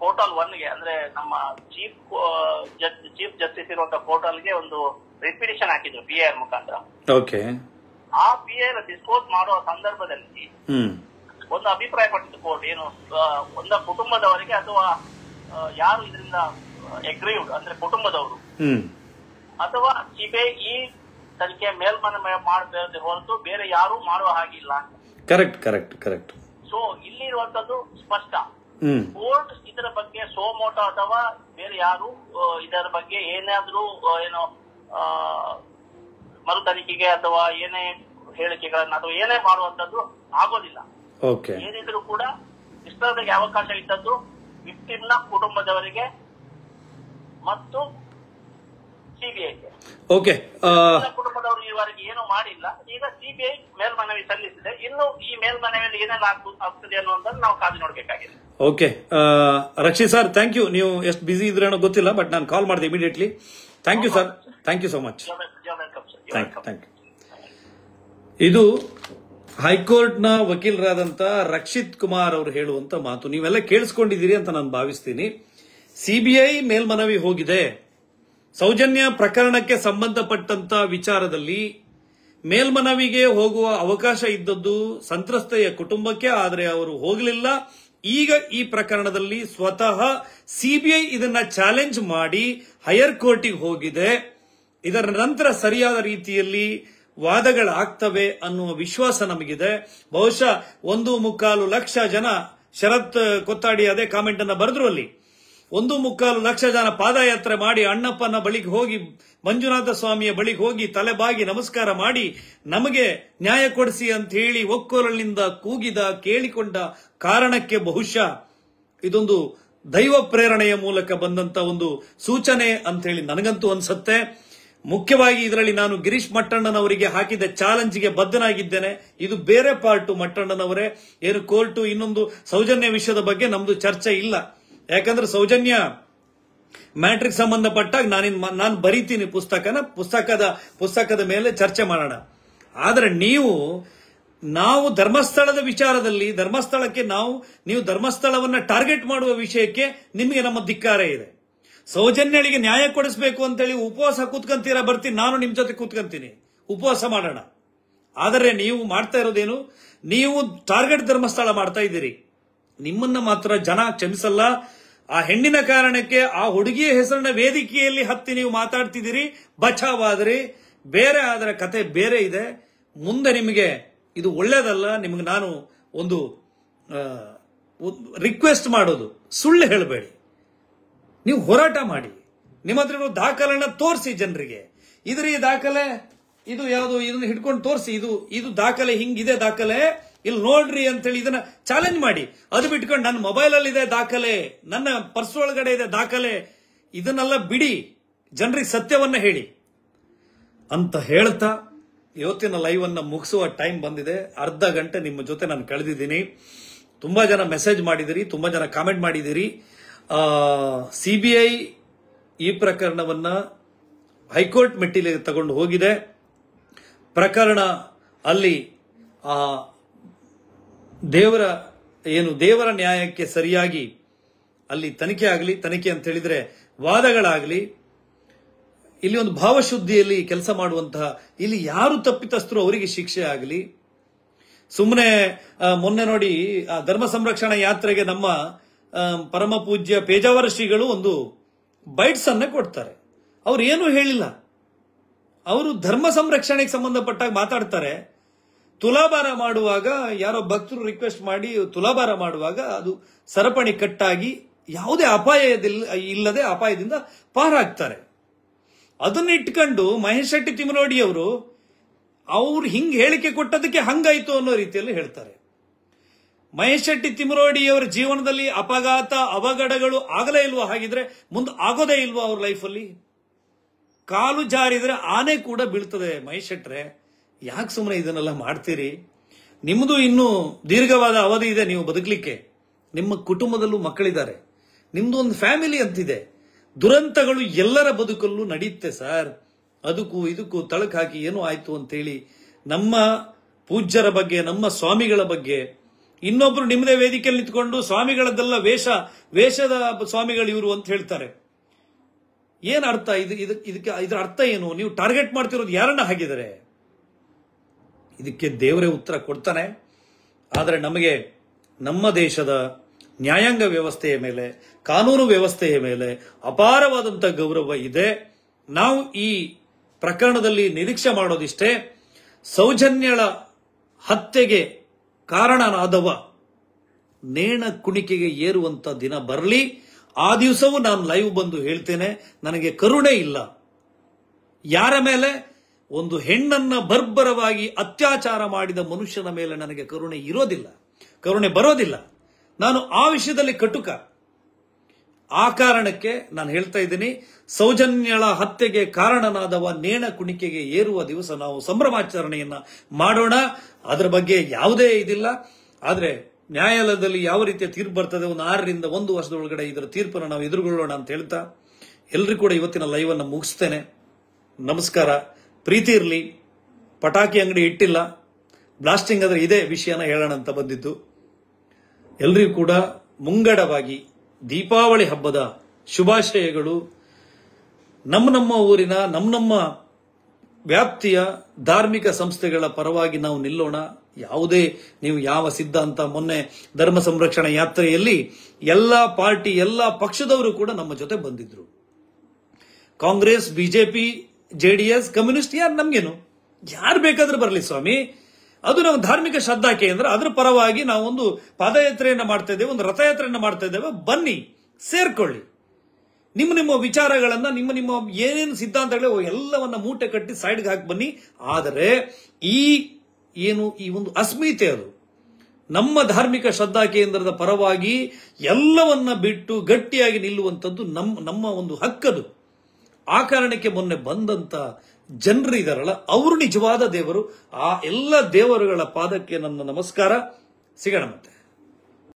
ಕೋರ್ಟಲ್ ಒನ್ಗೆ ಅಂದ್ರೆ ನಮ್ಮ ಚೀಫ್ ಚೀಫ್ ಜಸ್ಟಿಸ್ ಇರುವಂತಹ ಕೋರ್ಟಲ್ಗೆ ಒಂದು ರಿಪಿಟಿಷನ್ ಹಾಕಿದ್ರು ಪಿ ಐಆರ್ ಮುಖಾಂತರ. ಆ ಪಿ ಐ ಡಿಸ್ಪೋಸ್ ಮಾಡುವ ಸಂದರ್ಭದಲ್ಲಿ ಒಂದು ಅಭಿಪ್ರಾಯ ಪಟ್ಟಿದ್ದು ಕೋರ್ಟ್, ಏನು ಒಂದ ಕುಟುಂಬದವರಿಗೆ ಅಥವಾ ಯಾರು ಇದರಿಂದ ಎಗ್ರೀವ್ಡ್ ಅಂದ್ರೆ ಕುಟುಂಬದವರು ಅಥವಾ ಸಿಬಿಐ ಈ ತನಿಖೆ ಮೇಲ್ಮನೆ ಮಾಡಬೇಕೇ ಹೊರತು ಬೇರೆ ಯಾರು ಮಾಡುವ ಹಾಗಿಲ್ಲ. ಕರೆಕ್ಟ್ ಕರೆಕ್ಟ್ ಕರೆಕ್ಟ್ ಸೊ ಇಲ್ಲಿ ಇರುವಂತದ್ದು ಸ್ಪಷ್ಟ. ಕೋರ್ಟ್ ಇದರ ಬಗ್ಗೆ ಸೋಮೋಟ ಅಥವಾ ಬೇರೆ ಯಾರು ಇದರ ಬಗ್ಗೆ ಏನಾದ್ರೂ ಏನೋ ಮರು ತನಿಖೆಗೆ ಅಥವಾ ಏನೇ ಹೇಳಿಕೆಗಳನ್ನ ಅಥವಾ ಏನೇ ಮಾಡುವಂತದ್ದು ಆಗೋದಿಲ್ಲ. ಏನಿದ್ರು ಕೂಡ ಇಷ್ಟರವರೆಗೆ ಅವಕಾಶ ಇದ್ದದ್ದು ವಿಕ್ಟಿಮ್ನ ಕುಟುಂಬದವರಿಗೆ ಮತ್ತು ಸಿಬಿಐಗೆ. ಓಕೆ, ಕುಟುಂಬದವರು ಈವರೆಗೆ ಏನು ಮಾಡಿಲ್ಲ. ಈಗ ಸಿಬಿಐ ಮೇಲ್ಮನವಿ ಸಲ್ಲಿಸಿದೆ, ಇನ್ನು ಈ ಮೇಲ್ಮನವಿಯಲ್ಲಿ ಏನೆಲ್ಲ ಆಗ್ತದೆ ಅನ್ನೋದನ್ನು ನಾವು ಕಾದು ನೋಡಬೇಕಾಗಿದೆ. Okay Rakshit sir, thank you. ನೀವು ಎಷ್ಟು ಬಿಸಿ ಇದ್ರೇನೋ ಗೊತ್ತಿಲ್ಲ, ಬಟ್ ನಾನು ಕಾಲ್ ಮಾಡಿದೆ immediately. Thank you sir, thank you so much. ಇದು ಹೈಕೋರ್ಟ್ನ ವಕೀಲರಾದಂತ ರಕ್ಷಿತ್ ಕುಮಾರ್ ಅವರು ಹೇಳುವಂತ ಮಾತು. ನೀವೆಲ್ಲ ಕೇಳಿಸ್ಕೊಂಡಿದ್ದೀರಿ ಅಂತ ನಾನು ಭಾವಿಸ್ತೀನಿ. ಸಿಬಿಐ ಮೇಲ್ಮನವಿ ಹೋಗಿದೆ, ಸೌಜನ್ಯ ಪ್ರಕರಣಕ್ಕೆ ಸಂಬಂಧಪಟ್ಟಂತ ವಿಚಾರದಲ್ಲಿ ಮೇಲ್ಮನವಿಗೆ ಹೋಗುವ ಅವಕಾಶ ಇದ್ದದ್ದು ಸಂತ್ರಸ್ತೆಯ ಕುಟುಂಬಕ್ಕೆ, ಆದರೆ ಅವರು ಹೋಗಲಿಲ್ಲ. ಈಗ ಈ ಪ್ರಕರಣದಲ್ಲಿ ಸ್ವತಃ ಸಿಬಿಐ ಇದನ್ನ ಚಾಲೆಂಜ್ ಮಾಡಿ ಹೈಯರ್ ಕೋರ್ಟಿಗೆ ಹೋಗಿದೆ. ಇದರ ನಂತರ ಸರಿಯಾದ ರೀತಿಯಲ್ಲಿ ವಾದಗಳಾಗ್ತವೆ ಅನ್ನುವ ವಿಶ್ವಾಸ ನಮಗಿದೆ. ಬಹುಶಃ ಒಂದು ಮುಕ್ಕಾಲು ಲಕ್ಷ ಜನ ಶರತ್ ಕೊತ್ತಾಡಿ ಅದೇ ಕಾಮೆಂಟ್ ಅನ್ನು ಬರೆದ್ರು. ಅಲ್ಲಿ ಒಂದು ಮುಕ್ಕಾಲು ಲಕ್ಷ ಜನ ಪಾದಯಾತ್ರೆ ಮಾಡಿ ಅಣ್ಣಪ್ಪನ ಬಳಿಗೆ ಹೋಗಿ ಮಂಜುನಾಥ ಸ್ವಾಮಿಯ ಬಳಿಗೆ ಹೋಗಿ ತಲೆಬಾಗಿ ನಮಸ್ಕಾರ ಮಾಡಿ ನಮಗೆ ನ್ಯಾಯ ಕೊಡಿಸಿ ಅಂತ ಹೇಳಿ ಒಕ್ಕೊರಲಿನಿಂದ ಕೂಗಿದ ಕೇಳಿಕೊಂಡ ಕಾರಣಕ್ಕೆ ಬಹುಶಃ ಇದೊಂದು ದೈವ ಪ್ರೇರಣೆಯ ಮೂಲಕ ಬಂದಂತ ಒಂದು ಸೂಚನೆ ಅಂತ ಹೇಳಿ ನನಗಂತೂ ಅನ್ಸುತ್ತೆ. ಮುಖ್ಯವಾಗಿ ಇದರಲ್ಲಿ ನಾನು ಗಿರೀಶ್ ಮಟ್ಟಣ್ಣನವರಿಗೆ ಹಾಕಿದ ಚಾಲೆಂಜ್ಗೆ ಬದ್ಧನಾಗಿದ್ದೇನೆ. ಇದು ಬೇರೆ ಪಾರ್ಟು ಮಟ್ಟಣ್ಣನವರೇ, ಏನು ಕೋರ್ಟು ಇನ್ನೊಂದು ಸೌಜನ್ಯ ವಿಷಯದ ಬಗ್ಗೆ ನಮ್ದು ಚರ್ಚೆ ಇಲ್ಲ. ಯಾಕಂದ್ರೆ ಸೌಜನ್ಯ ಮ್ಯಾಟ್ರಿಕ್ ಸಂಬಂಧಪಟ್ಟಾಗ ನಾನಿನ್ ನಾನು ಬರೀತೀನಿ ಪುಸ್ತಕನ, ಪುಸ್ತಕದ ಪುಸ್ತಕದ ಮೇಲೆ ಚರ್ಚೆ ಮಾಡೋಣ. ಆದ್ರೆ ನೀವು ನಾವು ಧರ್ಮಸ್ಥಳದ ವಿಚಾರದಲ್ಲಿ ಧರ್ಮಸ್ಥಳಕ್ಕೆ ನಾವು ನೀವು ಧರ್ಮಸ್ಥಳವನ್ನ ಟಾರ್ಗೆಟ್ ಮಾಡುವ ವಿಷಯಕ್ಕೆ ನಿಮಗೆ ನಮ್ಮ ಧಿಕ್ಕಾರ ಇದೆ. ಸೌಜನ್ಯಳಿಗೆ ನ್ಯಾಯ ಕೊಡಿಸಬೇಕು ಅಂತೇಳಿ ಉಪವಾಸ ಕೂತ್ಕೊಂತೀರಾ, ಬರ್ತೀನಿ ನಾನು ನಿಮ್ ಜೊತೆ ಕೂತ್ಕೊಂತೀನಿ, ಉಪವಾಸ ಮಾಡೋಣ. ಆದರೆ ನೀವು ಮಾಡ್ತಾ ಇರೋದೇನು, ನೀವು ಟಾರ್ಗೆಟ್ ಧರ್ಮಸ್ಥಳ ಮಾಡ್ತಾ ಇದ್ದೀರಿ. ನಿಮ್ಮನ್ನ ಮಾತ್ರ ಜನ ಕ್ಷಮಿಸಲ್ಲ. ಆ ಹೆಣ್ಣಿನ ಕಾರಣಕ್ಕೆ ಆ ಹುಡುಗಿಯ ಹೆಸರಿನ ವೇದಿಕೆಯಲ್ಲಿ ಹತ್ತಿ ನೀವು ಮಾತಾಡ್ತಿದ್ದೀರಿ, ಬಚಾವಾದ್ರಿ. ಬೇರೆ ಅದರ ಕತೆ ಬೇರೆ ಇದೆ. ಮುಂದೆ ನಿಮಗೆ ಇದು ಒಳ್ಳೇದಲ್ಲ. ನಿಮಗೆ ನಾನು ಒಂದು ರಿಕ್ವೆಸ್ಟ್ ಮಾಡೋದು, ಸುಳ್ಳು ಹೇಳಬೇಡಿ, ನೀವು ಹೋರಾಟ ಮಾಡಿ, ನಿಮ್ಮ ಹತ್ರ ದಾಖಲೆನ ತೋರಿಸಿ ಜನರಿಗೆ. ಇದ್ರ ಈ ದಾಖಲೆ ಇದು ಯಾವುದು, ಇದನ್ನ ಹಿಡ್ಕೊಂಡು ತೋರಿಸಿ, ಇದು ಇದು ದಾಖಲೆ ಹಿಂಗಿದೆ, ದಾಖಲೆ ಇಲ್ಲಿ ನೋಡ್ರಿ ಅಂತೇಳಿ ಇದನ್ನ ಚಾಲೆಂಜ್ ಮಾಡಿ. ಅದು ಬಿಟ್ಕೊಂಡು ನನ್ನ ಮೊಬೈಲ್ ಅಲ್ಲಿ ಇದೆ ದಾಖಲೆ, ನನ್ನ ಪರ್ಸ್ ಒಳಗಡೆ ಇದೆ ದಾಖಲೆ, ಇದನ್ನೆಲ್ಲ ಬಿಡಿ, ಜನರಿಗೆ ಸತ್ಯವನ್ನ ಹೇಳಿ ಅಂತ ಹೇಳ್ತಾ ಇವತ್ತಿನ ಲೈವ್ ಅನ್ನ ಮುಗಿಸುವ ಟೈಮ್ ಬಂದಿದೆ. ಅರ್ಧ ಗಂಟೆ ನಿಮ್ಮ ಜೊತೆ ನಾನು ಕಳೆದಿದ್ದೀನಿ. ತುಂಬಾ ಜನ ಮೆಸೇಜ್ ಮಾಡಿದಿರಿ, ತುಂಬಾ ಜನ ಕಾಮೆಂಟ್ ಮಾಡಿದಿರಿ. ಸಿಬಿಐ ಈ ಪ್ರಕರಣವನ್ನ ಹೈಕೋರ್ಟ್ ಮೆಟ್ಟಿಲಿಗೆ ತಗೊಂಡು ಹೋಗಿದೆ. ಪ್ರಕರಣ ಅಲ್ಲಿ ದೇವರ ಏನು ದೇವರ ನ್ಯಾಯಕ್ಕೆ ಸರಿಯಾಗಿ ಅಲ್ಲಿ ತನಿಖೆ ಆಗಲಿ, ತನಿಖೆ ಅಂತ ಹೇಳಿದ್ರೆ ವಾದಗಳಾಗಲಿ, ಇಲ್ಲಿ ಒಂದು ಭಾವಶುದ್ಧಿಯಲ್ಲಿ ಕೆಲಸ ಮಾಡುವಂತಹ ಇಲ್ಲಿ ಯಾರು ತಪ್ಪಿತಸ್ಥರು ಅವರಿಗೆ ಶಿಕ್ಷೆ ಆಗಲಿ. ಸುಮ್ಮನೆ ಮೊನ್ನೆ ನೋಡಿ ಆ ಧರ್ಮ ಸಂರಕ್ಷಣಾ ಯಾತ್ರೆಗೆ ನಮ್ಮ ಪರಮ ಪೂಜ್ಯ ಪೇಜಾವರ ಶ್ರೀಗಳು ಒಂದು ಬೈಟ್ಸ್ ಅನ್ನ ಕೊಡ್ತಾರೆ. ಅವ್ರು ಏನು ಹೇಳಿಲ್ಲ, ಅವರು ಧರ್ಮ ಸಂರಕ್ಷಣೆಗೆ ಸಂಬಂಧಪಟ್ಟಾಗ ಮಾತಾಡ್ತಾರೆ. ತುಲಾಭಾರ ಮಾಡುವಾಗ ಯಾರೋ ಭಕ್ತರು ರಿಕ್ವೆಸ್ಟ್ ಮಾಡಿ ತುಲಾಭಾರ ಮಾಡುವಾಗ ಅದು ಸರಪಣಿ ಕಟ್ಟಾಗಿ ಯಾವುದೇ ಅಪಾಯ ಇಲ್ಲದೆ ಅಪಾಯದಿಂದ ಪಾರಾಗ್ತಾರೆ. ಅದನ್ನ ಇಟ್ಕೊಂಡು ಮಹೇಶ್ ಶೆಟ್ಟಿ ತಿಮರೋಡಿ ಅವರು ಅವ್ರು ಹಿಂಗ್ ಹೇಳಿಕೆ ಕೊಟ್ಟದಕ್ಕೆ ಹಂಗಾಯ್ತು ಅನ್ನೋ ರೀತಿಯಲ್ಲಿ ಹೇಳ್ತಾರೆ. ಮಹೇಶ್ ಶೆಟ್ಟಿ ತಿಮರೋಡಿ ಅವರ ಜೀವನದಲ್ಲಿ ಅಪಘಾತ ಅವಘಡಗಳು ಆಗಲೇ ಇಲ್ವಾ? ಹಾಗಿದ್ರೆ ಮುಂದೆ ಆಗೋದೇ ಇಲ್ವಾ ಅವ್ರ ಲೈಫಲ್ಲಿ? ಕಾಲು ಜಾರಿದ್ರೆ ಆನೆ ಕೂಡ ಬೀಳ್ತದೆ. ಮಹೇಶ್ ಶೆಟ್ಟ್ರೆ, ಯಾಕೆ ಸುಮ್ಮನೆ ಇದನ್ನೆಲ್ಲ ಮಾಡ್ತೀರಿ? ನಿಮ್ಮದು ಇನ್ನೂ ದೀರ್ಘವಾದ ಅವಧಿ ಇದೆ ನೀವು ಬದುಕಲಿಕ್ಕೆ. ನಿಮ್ಮ ಕುಟುಂಬದಲ್ಲೂ ಮಕ್ಕಳಿದ್ದಾರೆ, ನಿಮ್ದು ಒಂದು ಫ್ಯಾಮಿಲಿ ಅಂತಿದೆ. ದುರಂತಗಳು ಎಲ್ಲರ ಬದುಕಲ್ಲೂ ನಡೆಯುತ್ತೆ ಸರ್. ಅದಕ್ಕೂ ಇದಕ್ಕೂ ತಳಕು ಹಾಕಿ ಏನೋ ಆಯ್ತು ಅಂತೇಳಿ ನಮ್ಮ ಪೂಜ್ಯರ ಬಗ್ಗೆ, ನಮ್ಮ ಸ್ವಾಮಿಗಳ ಬಗ್ಗೆ, ಇನ್ನೊಬ್ರು ನಿಮ್ಮದೇ ವೇದಿಕೆಯಲ್ಲಿ ನಿಂತ್ಕೊಂಡು ಸ್ವಾಮಿಗಳದ್ದೆಲ್ಲ ವೇಷ ವೇಷದ ಸ್ವಾಮಿಗಳು ಇವರು ಅಂತ ಹೇಳ್ತಾರೆ. ಏನ್ ಅರ್ಥ ಇದು? ಇದಕ್ಕೆ ಇದರ ಅರ್ಥ ಏನು? ನೀವು ಟಾರ್ಗೆಟ್ ಮಾಡ್ತಿರೋದು ಯಾರನ್ನ ಹಾಗಿದ್ದಾರೆ? ಇದಕ್ಕೆ ದೇವರೇ ಉತ್ತರ ಕೊಡ್ತಾನೆ. ಆದರೆ ನಮಗೆ ನಮ್ಮ ದೇಶದ ನ್ಯಾಯಾಂಗ ವ್ಯವಸ್ಥೆಯ ಮೇಲೆ, ಕಾನೂನು ವ್ಯವಸ್ಥೆಯ ಮೇಲೆ ಅಪಾರವಾದಂತಹ ಗೌರವ ಇದೆ. ನಾವು ಈ ಪ್ರಕರಣದಲ್ಲಿ ನಿರೀಕ್ಷೆ ಮಾಡೋದಿಷ್ಟೇ, ಸೌಜನ್ಯಳ ಹತ್ಯೆಗೆ ಕಾರಣನಾದವ ನೇಣ ಕುಣಿಕೆಗೆ ಏರುವಂತ ದಿನ ಬರಲಿ. ಆ ದಿವಸವೂ ನಾನು ಲೈವ್ ಬಂದು ಹೇಳ್ತೇನೆ, ನನಗೆ ಕರುಣೆ ಇಲ್ಲ ಯಾರ ಮೇಲೆ. ಒಂದು ಹೆಣ್ಣನ್ನ ಬರ್ಬರವಾಗಿ ಅತ್ಯಾಚಾರ ಮಾಡಿದ ಮನುಷ್ಯನ ಮೇಲೆ ನನಗೆ ಕರುಣೆ ಇರೋದಿಲ್ಲ, ಕರುಣೆ ಬರೋದಿಲ್ಲ. ನಾನು ಆ ವಿಷಯದಲ್ಲಿ ಕಟುಕ. ಆ ಕಾರಣಕ್ಕೆ ನಾನು ಹೇಳ್ತಾ ಇದ್ದೀನಿ, ಸೌಜನ್ಯಳ ಹತ್ಯೆಗೆ ಕಾರಣನಾದವ ನೇಣ ಕುಣಿಕೆಗೆ ಏರುವ ದಿವಸ ನಾವು ಸಂಭ್ರಮಾಚರಣೆಯನ್ನ ಮಾಡೋಣ. ಅದರ ಬಗ್ಗೆ ಯಾವುದೇ ಇದಿಲ್ಲ. ಆದರೆ ನ್ಯಾಯಾಲಯದಲ್ಲಿ ಯಾವ ರೀತಿಯ ತೀರ್ಪು ಬರ್ತದೆ, ಒಂದು ಆರರಿಂದ ಒಂದು ವರ್ಷದ ಒಳಗಡೆ ಇದರ ತೀರ್ಪನ್ನು ನಾವು ಎದುರುಗೊಳ್ಳೋಣ ಅಂತ ಹೇಳ್ತಾ ಎಲ್ಲರೂ ಕೂಡ ಇವತ್ತಿನ ಲೈವ್ ಅನ್ನು ಮುಗಿಸ್ತೇನೆ. ನಮಸ್ಕಾರ. ಪ್ರೀತಿ ಇರಲಿ. ಪಟಾಕಿ ಅಂಗಡಿ ಇಟ್ಟಿಲ್ಲ, ಬ್ಲಾಸ್ಟಿಂಗ್ ಆದರೆ ಇದೇ ವಿಷಯನ ಹೇಳೋಣ ಅಂತ ಬಂದಿದ್ದು. ಎಲ್ರಿಗೂ ಕೂಡ ಮುಂಗಡವಾಗಿ ದೀಪಾವಳಿ ಹಬ್ಬದ ಶುಭಾಶಯಗಳು. ನಮ್ಮ ನಮ್ಮ ಊರಿನ ನಮ್ಮ ನಮ್ಮ ವ್ಯಾಪ್ತಿಯ ಧಾರ್ಮಿಕ ಸಂಸ್ಥೆಗಳ ಪರವಾಗಿ ನಾವು ನಿಲ್ಲೋಣ. ಯಾವುದೇ ನೀವು ಯಾವ ಸಿದ್ಧಾಂತ, ಮೊನ್ನೆ ಧರ್ಮ ಸಂರಕ್ಷಣಾ ಯಾತ್ರೆಯಲ್ಲಿ ಎಲ್ಲ ಪಾರ್ಟಿ ಎಲ್ಲ ಪಕ್ಷದವರು ಕೂಡ ನಮ್ಮ ಜೊತೆ ಬಂದಿದ್ರು. ಕಾಂಗ್ರೆಸ್, ಬಿಜೆಪಿ, ಜೆಡಿಎಸ್, ಕಮ್ಯುನಿಸ್ಟ್, ಯಾರು ನಮ್ಗೇನು, ಯಾರು ಬೇಕಾದರೂ ಬರಲಿ ಸ್ವಾಮಿ, ಅದು ನಾವು ಧಾರ್ಮಿಕ ಶ್ರದ್ಧಾ ಕೇಂದ್ರ, ಅದರ ಪರವಾಗಿ ನಾವು ಒಂದು ಪಾದಯಾತ್ರೆಯನ್ನು ಮಾಡ್ತಾ ಇದ್ದೇವೆ, ಒಂದು ರಥಯಾತ್ರೆಯನ್ನು ಮಾಡ್ತಾ ಇದ್ದೇವೆ. ಬನ್ನಿ, ಸೇರ್ಕೊಳ್ಳಿ, ನಿಮ್ಮ ನಿಮ್ಮ ವಿಚಾರಗಳನ್ನ, ನಿಮ್ಮ ನಿಮ್ಮ ಏನೇನು ಸಿದ್ಧಾಂತಗಳು ಎಲ್ಲವನ್ನ ಮೂಟೆ ಕಟ್ಟಿ ಸೈಡ್ಗೆ ಹಾಕಿ ಬನ್ನಿ. ಆದರೆ ಈ ಏನು ಈ ಒಂದು ಅಸ್ಮಿತೆ, ಅದು ನಮ್ಮ ಧಾರ್ಮಿಕ ಶ್ರದ್ಧಾ ಕೇಂದ್ರದ ಪರವಾಗಿ ಎಲ್ಲವನ್ನ ಬಿಟ್ಟು ಗಟ್ಟಿಯಾಗಿ ನಿಲ್ಲುವಂಥದ್ದು ನಮ್ಮ ನಮ್ಮ ಒಂದು ಹಕ್ಕದು. ಆ ಕಾರಣಕ್ಕೆ ಮೊನ್ನೆ ಬಂದಂತ ಜನರಿದಾರಲ್ಲ, ಅವರು ನಿಜವಾದ ದೇವರು. ಆ ಎಲ್ಲ ದೇವರುಗಳ ಪಾದಕ್ಕೆ ನನ್ನ ನಮಸ್ಕಾರ. ಸಿಗೋಣ ಮತ್ತೆ.